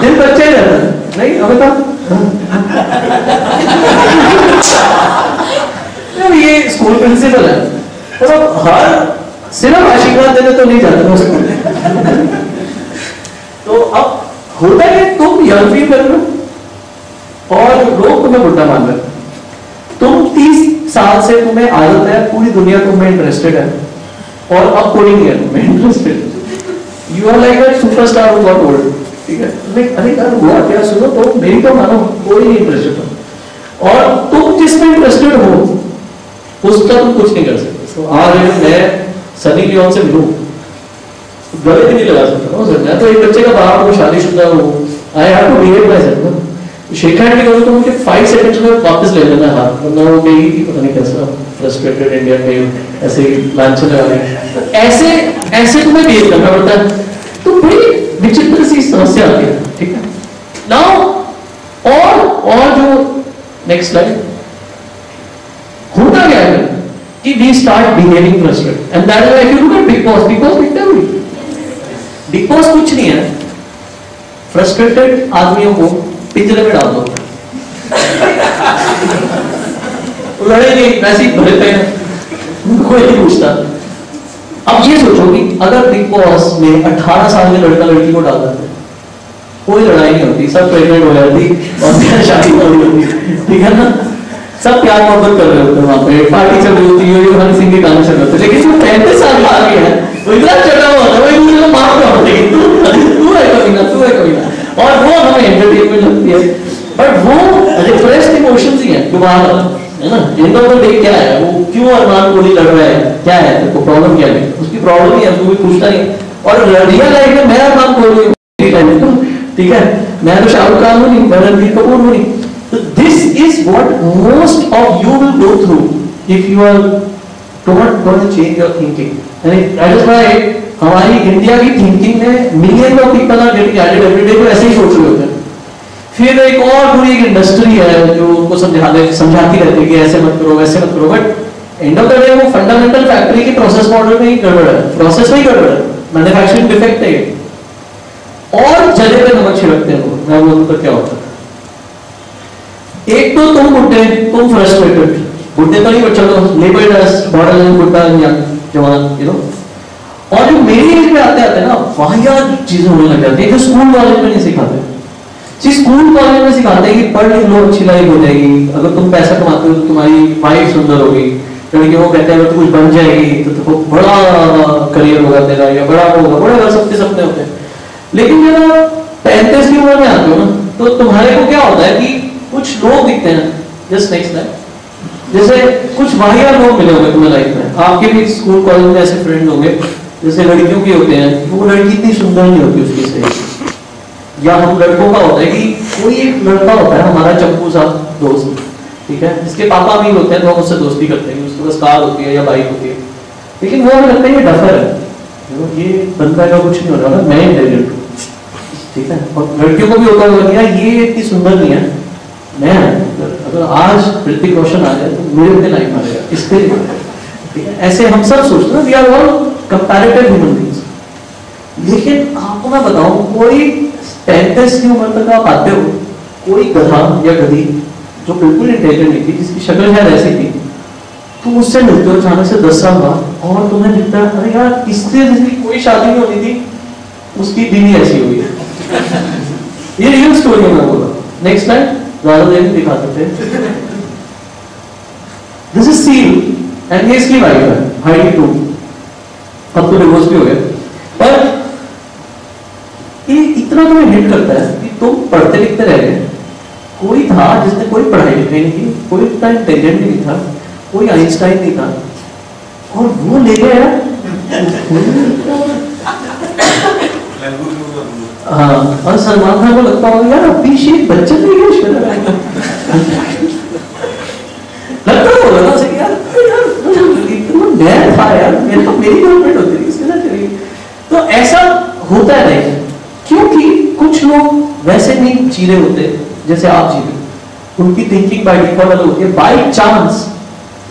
दिल बच्चा ही रहता है नहीं अमिताभ। ये स्कूल प्रिंसिपल है, मतलब हर सिर्फ आशीर्वाद देने तो नहीं जाते। तो अब होता है तुम यंग फील कर रहे हो और लोग तुम्हें बुढ़ा मान रहे हो। तुम 30 साल से तुम्हें आदत है पूरी दुनिया तुम्हें इंटरेस्टेड है और अब कोई नहीं है तुम्हें interested, you are like a superstar who got old, ठीक है। अरे यार हुआ क्या, सुनो तो मेरी तो मानो कोई नहीं इंटरेस्टेड हो, और तुम जिसमें इंटरेस्टेड हो उसका तुम कुछ नहीं कर सकते। तो आज मैं सनी लियोन से मिलूं गले भी नहीं लगा सकता हूँ सर, तो एक बच्चे का बाप को शादीशुदा हो आया तो बिहेव कर सकता, शेखर की तो मुझे 5 सेकंड में वापस ले लेना है हाथ, मतलब वो मेरी पता नहीं कैसा फ्रस्ट्रेटेड इंडिया में ऐसे लांछन लगा, ऐसे ऐसे तुम्हें बिहेव करना पड़ता है। तो बड़ी विचित्र सी समस्या आती है, ठीक है ना। और जो नेक्स्ट स्लाइड होता क्या है कि we start behaving frustrated and that is why if you look at Big Boss दिखता है वही Big Boss कुछ नहीं है, frustrated आदमियों को पिंजरे में डाल दो, लड़ेंगे वैसे भरे पे कोई नहीं पूछता। अब ये सोचो कि अगर Big Boss में 18 साल के लड़का लड़की को डाल देते कोई लड़ाई नहीं होती, सब प्रेग्नेंट हो जाती और शादी हो जाती, ठीक है ना। सब प्यार मोहब्बत कर रहे होते हैं, वहाँ पे पार्टी चल रही होती है, यो हनी सिंह के गाने चल रहे होते हैं, लेकिन जो 35 साल का आदमी है वो इतना चढ़ा हुआ होता है, वही मुझे माफ कर होते हैं तू है कभी ना और वो हमें एंटरटेनमेंट लगती है, बट वो रिप्रेस्ड इमोशंस ही हैं दोबारा, है ना। जिनका तो देख क्या है वो क्यों अरमान कोहली लड़ रहा है, क्या है उसको प्रॉब्लम, क्या है उसकी प्रॉब्लम ही है, उसको भी पूछता नहीं। और रियल लाइफ में मैं अरमान कोहली, ठीक है, मैं तो शाहरुख खान हूँ नहीं, मैं रणबीर कपूर हूँ नहीं। So this is what most of you will go through if you are not going to change your thinking. And that is why हमारी इंडिया की थिंकिंग में millions of people are getting added every day, तो ऐसे ही सोच रहे होते हैं। फिर एक और पूरी एक इंडस्ट्री है जो उनको समझाती रहती है कि ऐसे मत करो वैसे मत करो, but end of the day वो फंडामेंटल फैक्ट्री के प्रोसेस मॉडल में ही गड़बड़ है, प्रोसेस में ही गड़बड़ है, मैन्युफैक्चरिंग डिफेक्ट है और जले पे नमक छिड़कते हैं लोग। मैं बोलूँ तो क्या होता है, एक तो तुम बुढ़े, तुम फ्रस्ट्रेटेड, बुढ़े तो नहीं बट चलो लेबर्स बॉर्डर बुढ़ा जवान, यू नो। और जो मेरी एज में आते ना वाहियात चीजें होने लग जाती है जो स्कूल कॉलेज में नहीं सिखाते। जी स्कूल कॉलेज में सिखाते हैं कि पढ़ लिख लो अच्छी लाइफ हो जाएगी, अगर तुम पैसा कमाते हो तो तुम्हारी वाइफ सुंदर होगी, क्योंकि वो कहते हैं अगर कुछ बन जाएगी तो तुमको बड़ा करियर होगा तेरा या बड़ा होगा, बड़े बड़े सबके सपने होते हैं। लेकिन जब 35 की उम्र में आते हो ना तो तुम्हारे को क्या होता है कि कुछ लोग दिखते हैं Just next slide. जैसे कुछ बाहर लोग मिले होंगे तुम्हें लाइफ में, आपके भी स्कूल कॉलेज में ऐसे फ्रेंड होंगे जैसे लड़कियों के होते हैं, वो लड़की इतनी सुंदर नहीं होती उसकी से, या हम लड़कों का होता है कि कोई एक लड़का होता है हमारा चप्पू सा दोस्त, ठीक है, इसके पापा भी होते हैं तो हम उससे दोस्ती करते हैं, उसके पास कार होती है या बाइक होती है, लेकिन वो हमें लगता है ये डफर है, ये बंदा का कुछ नहीं हो रहा, मैं इंटेलिजेंट हूँ, ठीक है। और लड़कियों को भी होता है यार ये इतनी सुंदर नहीं है, मैं अगर आज ऋतिक रोशन आ जाए तो मेरे पे लाइन मारेगा, इसके ऐसे हम सब सोचते हैं, we are all comparative human beings. लेकिन आपको मैं बताऊं कोई 35 की उम्र तक आप आते हो कोई गधा या गधी जो बिल्कुल इंटेलिजेंट नहीं थी, जिसकी शक्ल शायद ऐसी थी, तो उससे मिलते हो अचानक से 10 साल बाद और तुम्हें दिखता है अरे यार इससे जिसकी कोई शादी नहीं होती थी उसकी बीवी ऐसी हुई है। ये रियल स्टोरी है, मैं बोला नेक्स्ट टाइम दिखा सकते हैं। दिस इज सीन एंड ये इसकी वाइफ है, हाइडी टू, अब तो डिवोर्स भी हो गया, पर ये इतना तुम्हें हिट करता है कि तुम पढ़ते लिखते रह गए। कोई था जिसने कोई पढ़ाई लिखाई नहीं की, कोई इतना इंटेलिजेंट नहीं था, कोई आइंस्टाइन नहीं था, और वो ले गया हाँ। और सलमान खान को लगता होगा यार अभिषेक बच्चन भी तो ऐसा होता है नहीं, क्योंकि कुछ लोग वैसे नहीं जी रहे होते जैसे आप जी रहे, उनकी थिंकिंग बाय डिफॉल्ट होती है, बाय चांस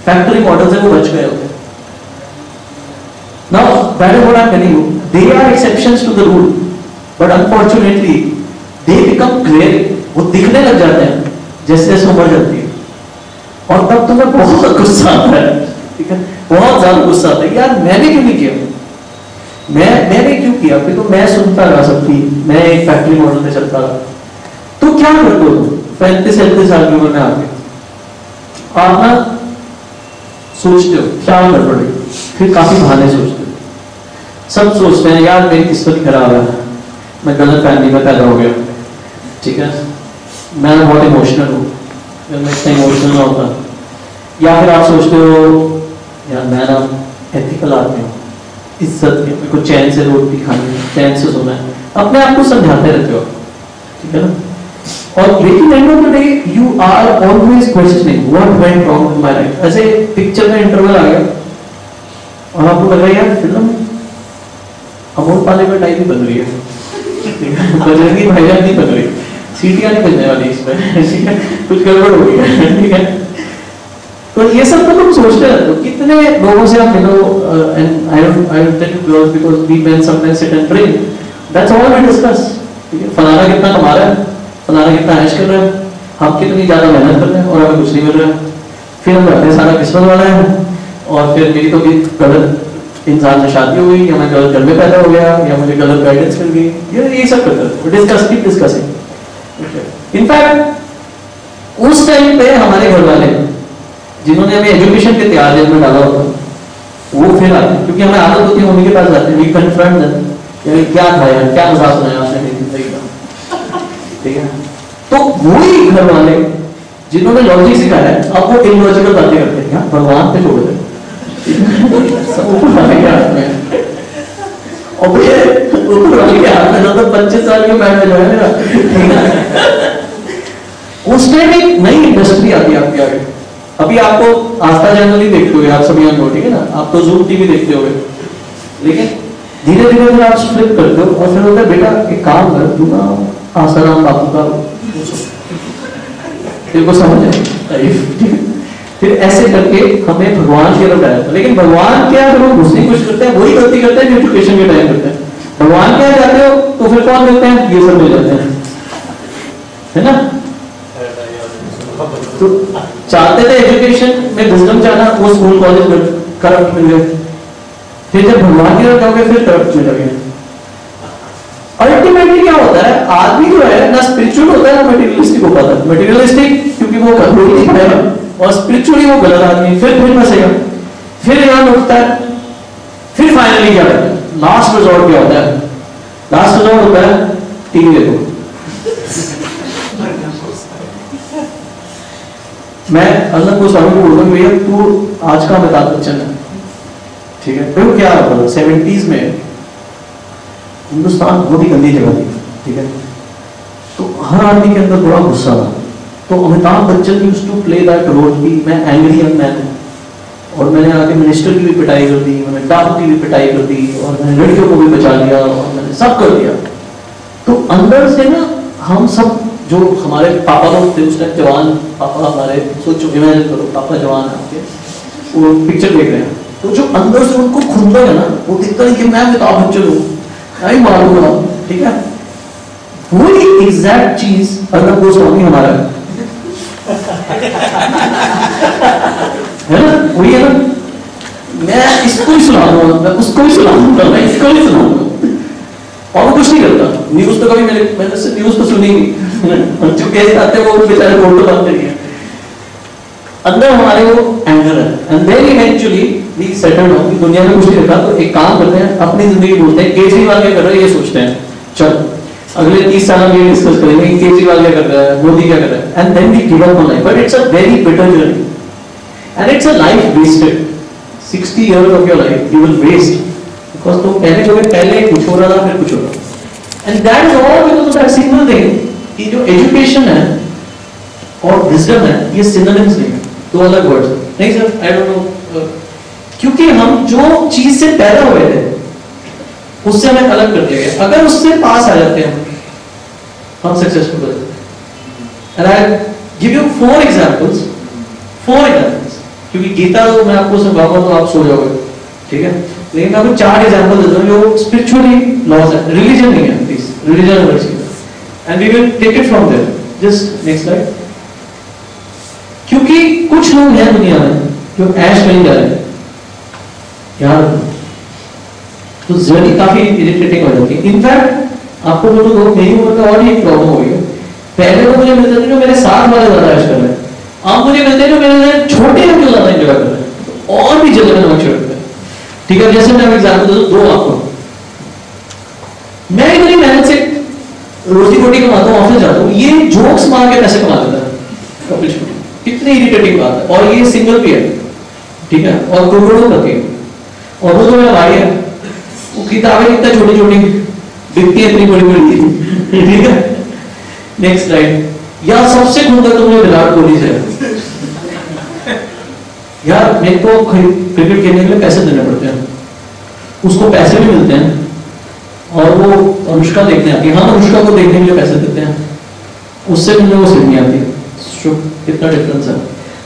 फैक्ट्री मॉडल से वो बच गए होते। Now that is what I am telling you, they are exceptions to the rule, but unfortunately they become grey, वो दिखने लग जाते हैं जैसे जैसे उम्र जाती है, और तब तुम्हें बहुत गुस्सा आता है, ठीक है, बहुत ज्यादा गुस्सा आता है, यार मैंने क्यों नहीं किया, मैंने क्यों किया, फिर तो मैं सुनता रहा सबकी, मैं एक फैक्ट्री मॉडल में चलता रहा। तो क्या करते हो 35-37 साल की उम्र में आके, आप ना सोचते हो क्या कर पड़ेगा, फिर काफी बहाने सोचते हो, सब सोचते हैं यार मेरी किस्मत खराब है, मैं गलत फैमिली में पैदा हो गया, ठीक है, मैं बहुत इमोशनल हूँ, मैं इतना इमोशनल ना होता, या फिर आप सोचते हो यार मैं ना एथिकल आदमी हूँ, इज्जत के मेरे को चैन से रोटी खानी है, चैन से सोना है, अपने आप को समझाते रहते हो, ठीक है ना। और लेकिन end of the day you are always questioning what went wrong in my life. ऐसे पिक्चर में इंटरवल आ गया और आपको लग रहा है यार फिल्म अमोल पाले में टाइप ही बन रही है, बजरंगी भाईजान नहीं बन रही, सीटियाँ नहीं बजने वाली इसमें, कुछ गड़बड़ हो गई है, ठीक है। तो ये सब तो तुम सोचते रहते हो, कितने लोगों से आप मिलो, and I don't tell you girls because we men sometimes sit and drink, that's all we discuss, ठीक है, फलाना कितना कमा रहा है, फलाना कितना ऐश कर रहा है, हम कितनी ज़्यादा मेहनत कर रहे हैं और हमें कुछ नहीं मिल रहा है, फिर हम अपने सारा किस्मत वाला है, और फिर मेरी तो भी गलत इंसान से शादी हुई, या मैं गलत घर में पैदा हो गया, या मुझे गलत गाइडेंस मिल गई, ये सब करता है। इनफैक्ट उस टाइम पे हमारे घर वाले जिन्होंने हमें एजुकेशन के तैयार में डाला होता वो फिर आते, क्योंकि हमें आदत होती है मम्मी के पास जाते हैं, कन्फ्रंट यानी क्या था यार, क्या मजाक बनाया आपने मेरी जिंदगी का, ठीक है। तो वही घर वाले जिन्होंने लॉजिक सिखाया है अब वो इलॉजिकल बातें करते हैं, भगवान पे छोड़ देते हैं और 25 साल के बैठ में उस टाइम एक नई इंडस्ट्री आती है आपके आगे। अभी आपको आस्था चैनल ही देखते हुए आप सभी अनुभव, ठीक है ना, आप तो जूम टीवी देखते हुए, लेकिन धीरे धीरे फिर आप फ्लिप करते हो और फिर होता है बेटा एक काम कर दूंगा आसाराम बापू का तेरे को समझ आए, फिर ऐसे करके हमें भगवान की तरफ डालता है। लेकिन भगवान क्या है, लोग घुसने की कोशिश करते हैं, वही गलती करते हैं जो एजुकेशन के टाइम करते हैं, भगवान क्या जाते हो तो फिर कौन देते हैं, ये सब हो जाते हैं, है ना। तो चाहते थे एजुकेशन में विजडम जाना, वो स्कूल कॉलेज में करप्ट मिल गए, फिर जब भगवान की तरफ जाओगे फिर करप्ट मिल गए। अल्टीमेटली क्या होता है, आदमी जो है ना स्पिरिचुअल होता है ना मटेरियलिस्टिक होता है, मटेरियलिस्टिक क्योंकि वो कभी है और स्पिरिचुअली वो गलत आदमी, फिर फंसेगा, फिर यहाँ उठता है, फिर फाइनली क्या होता है, लास्ट रिजॉर्ट क्या होता है, लास्ट रिजॉर्ट होता है टीवी देखो। मैं अल्लाह को सामने बोलता हूँ भैया तू आज का अमिताभ बच्चन है, ठीक है। फिर क्या होता था 70s में हिंदुस्तान बहुत ही गंदी जगह थी, ठीक है, तो हर आदमी के अंदर थोड़ा गुस्सा था। तो Amitabh Bachchan use to play that role कि मैं एंग्री यंग मैन हूँ और मैंने आके मिनिस्टर की भी पिटाई कर दी, मैंने डाकू की भी पिटाई कर दी और मैंने लड़कियों को भी बचा लिया और मैंने सब कर दिया। तो अंदर से ना हम सब जो हमारे पापा लोग थे उस टाइम जवान पापा हमारे, सोचो इमेजिन करो पापा जवान आके वो पिक्चर देख रहे हैं तो जो अंदर से उनको खुंदक है ना वो दिखता है कि मैं अमिताभ बच्चन हूँ, मैं ही मारूंगा, ठीक है। वही एग्जैक्ट चीज अर्नब गोस्वामी हमारा है ना, वही है ना, मैं इसको ही सुनाऊंगा, मैं उसको ही सुनाऊंगा, मैं इसको ही सुनाऊंगा और कुछ नहीं करता। न्यूज तो कभी मैंने न्यूज तो सुनी नहीं, जो केस आते वो बेचारे बोल तो बात नहीं है, अंदर हमारे वो एंगर है। And then eventually we settled on कि दुनिया में कुछ नहीं रखा तो एक काम करते हैं अपनी जिंदगी बोलते हैं केजरीवाल क्या कर रहे हैं ये सोचते हैं, चल अगले 30 साल हम ये डिस्कस करेंगे केजरीवाल क्या कर रहा है, मोदी क्या कर रहा है, and then we give up on life. But it's a very bitter journey and it's a life wasted, 60 years of your life you will waste because तुम पहले जो है पहले कुछ हो रहा था फिर कुछ हो रहा, and that is all because that single thing कि जो education है और wisdom है ये synonyms नहीं है, दो अलग वर्ड्स नहीं सर, I don't know, क्योंकि हम जो चीज से पैदा हुए थे उससे हमें अलग कर दिया गया। अगर उससे पास आ जाते हैं हम सक्सेसफुल हो जाते हैं। and I'll give you four examples क्योंकि गीता तो मैं आपको समझाऊंगा तो आप सो जाओगे, ठीक है, लेकिन मैं आपको चार एग्जाम्पल देता हूँ जो स्पिरिचुअली लॉज है, रिलीजन नहीं है, please religion and we will take it from there. Just next slide. क्योंकि कुछ लोग हैं दुनिया में जो ऐश नहीं जा रहे यार, तो जर्नी काफी इरिटेटिंग हो जाती है। इनफैक्ट आपको बोलो तो मेरी उम्र में और ही प्रॉब्लम हो गई है, पहले तो मुझे मिलते थे जो मेरे साथ वाले ज्यादा ऐश कर रहे हैं, आप मुझे मिलते हैं मेरे छोटे हम ज्यादा एंजॉय कर रहे हैं तो और भी जगह नमक छोड़ते हैं, ठीक है। जैसे मैं एग्जाम्पल दे दो आपको, मैं इतनी मेहनत से रोटी रोटी कमाता हूँ, ऑफिस जाता हूँ, ये जोक्स मार के पैसे कमा देता है कपिल शर्मा, कितनी इरिटेटिंग बात है। और ये सिंगल भी है, ठीक है, और करोड़ों करती है, और वो तो मेरा भाई है, वो किताबें कितना छोटी छोटी बिकती है इतनी बड़ी बड़ी, ठीक है। Next slide. यार सबसे खुद तुमने विराट कोहली से यार मेरे को क्रिकेट खेलने के लिए पैसे देने पड़ते हैं, उसको पैसे भी मिलते हैं और वो अनुष्का देखने आती है, हम अनुष्का को देखने के लिए पैसे देते हैं, उससे मुझे वो सीख नहीं आती, कितना डिफरेंस है।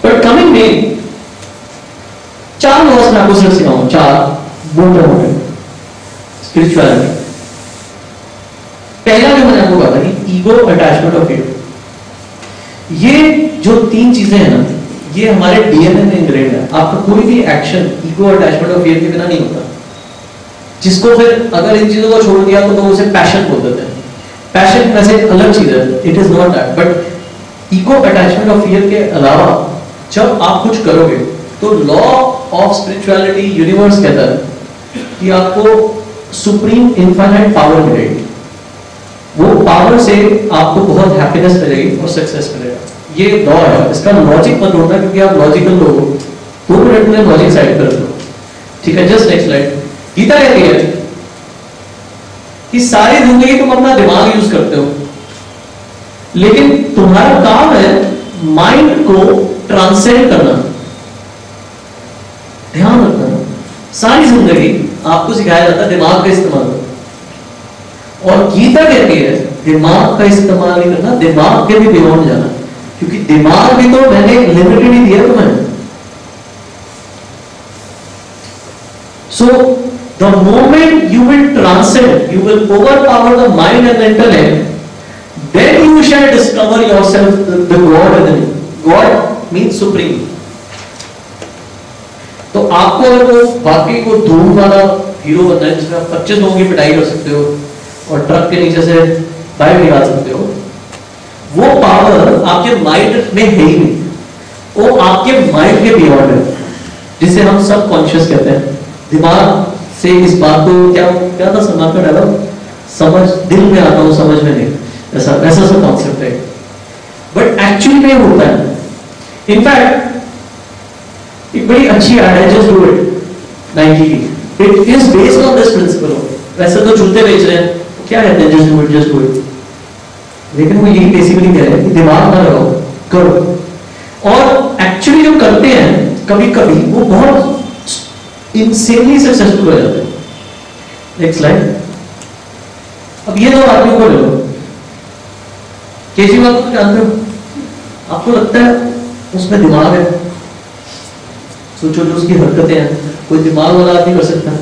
बट कमिंग में चार लॉस में आपको सिर्फ सिखाऊँ, चार बोल रहे होंगे स्पिरिचुअलिटी। पहला जो मैंने आपको कहा था कि ईगो अटैचमेंट ऑफ इट, ये जो तीन चीजें हैं ना ये हमारे डीएनए में इंग्रेड है। आपका कोई भी एक्शन ईगो अटैचमेंट और फियर के बिना नहीं होता, जिसको फिर अगर इन चीजों को छोड़ दिया तो लोग उसे पैशन बोल देते हैं। पैशन वैसे अलग चीज है, it is not that, but ego attachment और फियर के अलावा जब आप कुछ करोगे तो लॉ ऑफ स्पिरिचुअलिटी यूनिवर्स कहता है कि आपको सुप्रीम इनफाइनाइट पावर मिलेगी, वो पावर से आपको बहुत हैप्पीनेस मिलेगी और सक्सेस मिलेगा। ये दौर है, इसका लॉजिक मत होता क्योंकि आप लॉजिकल लोग हो, 2 मिनट में लॉजिक साइड कर दो, ठीक है। Just next slide. गीता कहती है कि सारी जिंदगी तुम अपना दिमाग यूज करते हो, लेकिन तुम्हारा काम है माइंड को ट्रांसेंड करना। ध्यान रखना, सारी जिंदगी आपको सिखाया जाता है दिमाग का इस्तेमाल, और गीता कहती है दिमाग का इस्तेमाल नहीं करना, दिमाग के भी बियॉन्ड जाना, क्योंकि दिमाग भी तो मैंने लिमिटेड ही दिया तुम्हें। So the moment you will transcend, you will overpower the mind and intellect, then you shall discover yourself the god within. God means supreme. तो आपको अगर वो बाकी को धूम वाला हीरो बनना है जिसमें आप 25 लोगों की पिटाई कर सकते हो और ट्रक के नीचे से बाइक निकाल सकते हो, वो पावर आपके माइंड में है ही नहीं, वो आपके माइंड के बियॉन्ड है, जिसे हम सब कॉन्शियस कहते हैं। दिमाग से इस बात को क्या था सलमान का डायलॉग, समझ दिल में आता हूँ समझ में नहीं, ऐसा ऐसा सा कॉन्सेप्ट है। बट एक्चुअली में होता है इनफैक्ट एक बड़ी अच्छी ऐड है जस्ट डू इट नाइकी की, it is based on this principle. वैसे तो जूते बेच रहे हैं, क्या कहते हैं जस्ट डू इट, लेकिन वो यही बेसिकली कह रहे हैं कि दिमाग ना लगाओ, करो। और एक्चुअली जो करते हैं कभी कभी वो बहुत इनसेनली सक्सेसफुल हो जाते हैं। Next slide. अब ये दो आदमियों को ले लो, केजरीवाल को जानते हो, आपको लगता है उसमें दिमाग है, सोचो जो उसकी हरकतें हैं, कोई दिमाग वाला आदमी कर सकता है?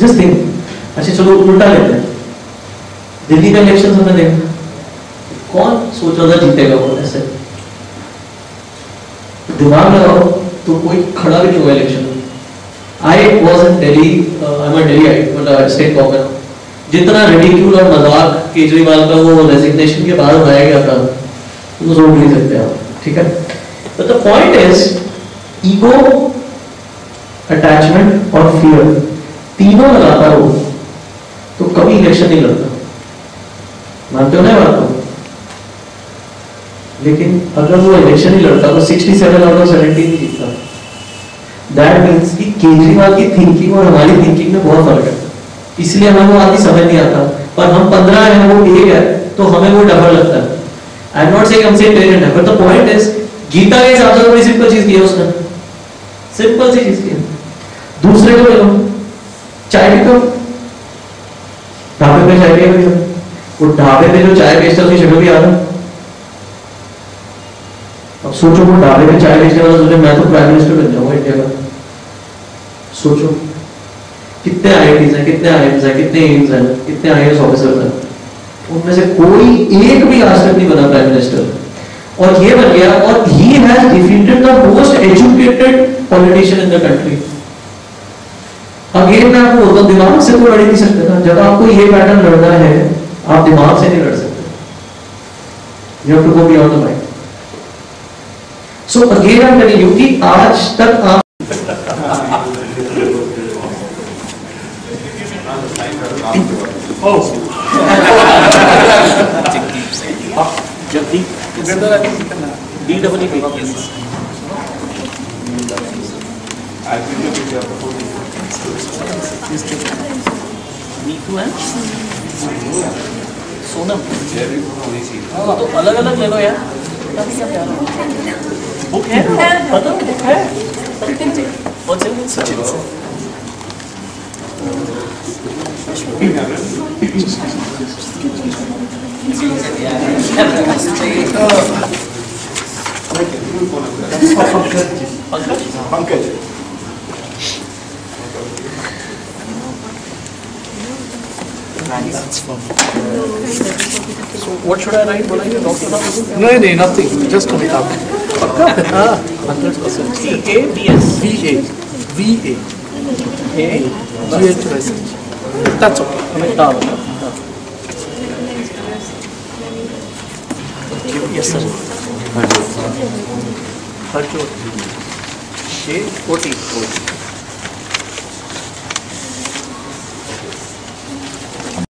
Just think. अच्छा चलो उल्टा लेते हैं, दिल्ली का इलेक्शन हमने देखा, कौन सोच रहा था जीतेगा? वो ऐसे दिमाग लगाओ तो कोई खड़ा भी नहीं हुआ election. I was in Delhi, I am Delhi I state government. जितना रेडिक्यूल और मजाक केजरीवाल का वो रेजिग्नेशन के बाद बनाया गया था, वो तो रोक नहीं सकते आप, ठीक है? But the point is ego, attachment और फियर, तीनों लगाता हो तो कभी इलेक्शन नहीं लड़ता, मानते हो ना बात को? लेकिन अगर वो इलेक्शन ही लड़ता तो 67 out of 17 जीतता। दैट मीन्स कि केजरीवाल की थिंकिंग और हमारी थिंकिंग में बहुत फर्क है, इसलिए हमें वो आदमी समझ नहीं आता। पर हम 15 हैं, वो 1 है, तो हमें वो डबल लगता है। I'm not saying I'm saying intelligent है, but the point is Gita के हिसाब से बड़ी सिंपल चीज की है उसने, सिंपल सी चीज की है। दूसरे को ले लो, चाय भी करो, ढाबे पे चाय पिएगा, वो ढाबे पे जो चाय बेचता है उसकी शक्ल भी आता। अब सोचो वो ढाबे पे चाय बेचने वाला सोचे मैं तो प्राइम मिनिस्टर बन जाऊंगा इंडिया का। सोचो कितने IITs हैं, कितने IIMs हैं, कितने एम्स हैं, कितने IAS ऑफिसर्स हैं, उनमें से कोई एक भी आज तक नहीं बना प्राइम मिनिस्टर, और ये बन गया। और he has defeated the most educated politician in the country. Again मैं आपको बोलता हूँ, दिमाग से कोई लड़ नहीं सकते ना। जब आपको ये पैटर्न लड़ना है, आप दिमाग से नहीं लड़ सकते, you have to go beyond the mind. So again I am telling you कि आज तक आप तो अलग अलग ले लो यार, बुक है पता है Pankaj. So what should I write? What I do? Doctor? No, nothing. Just to talk. 100%. VA. That's okay. Amitabh. Yes, sir. Harjot. K. 40.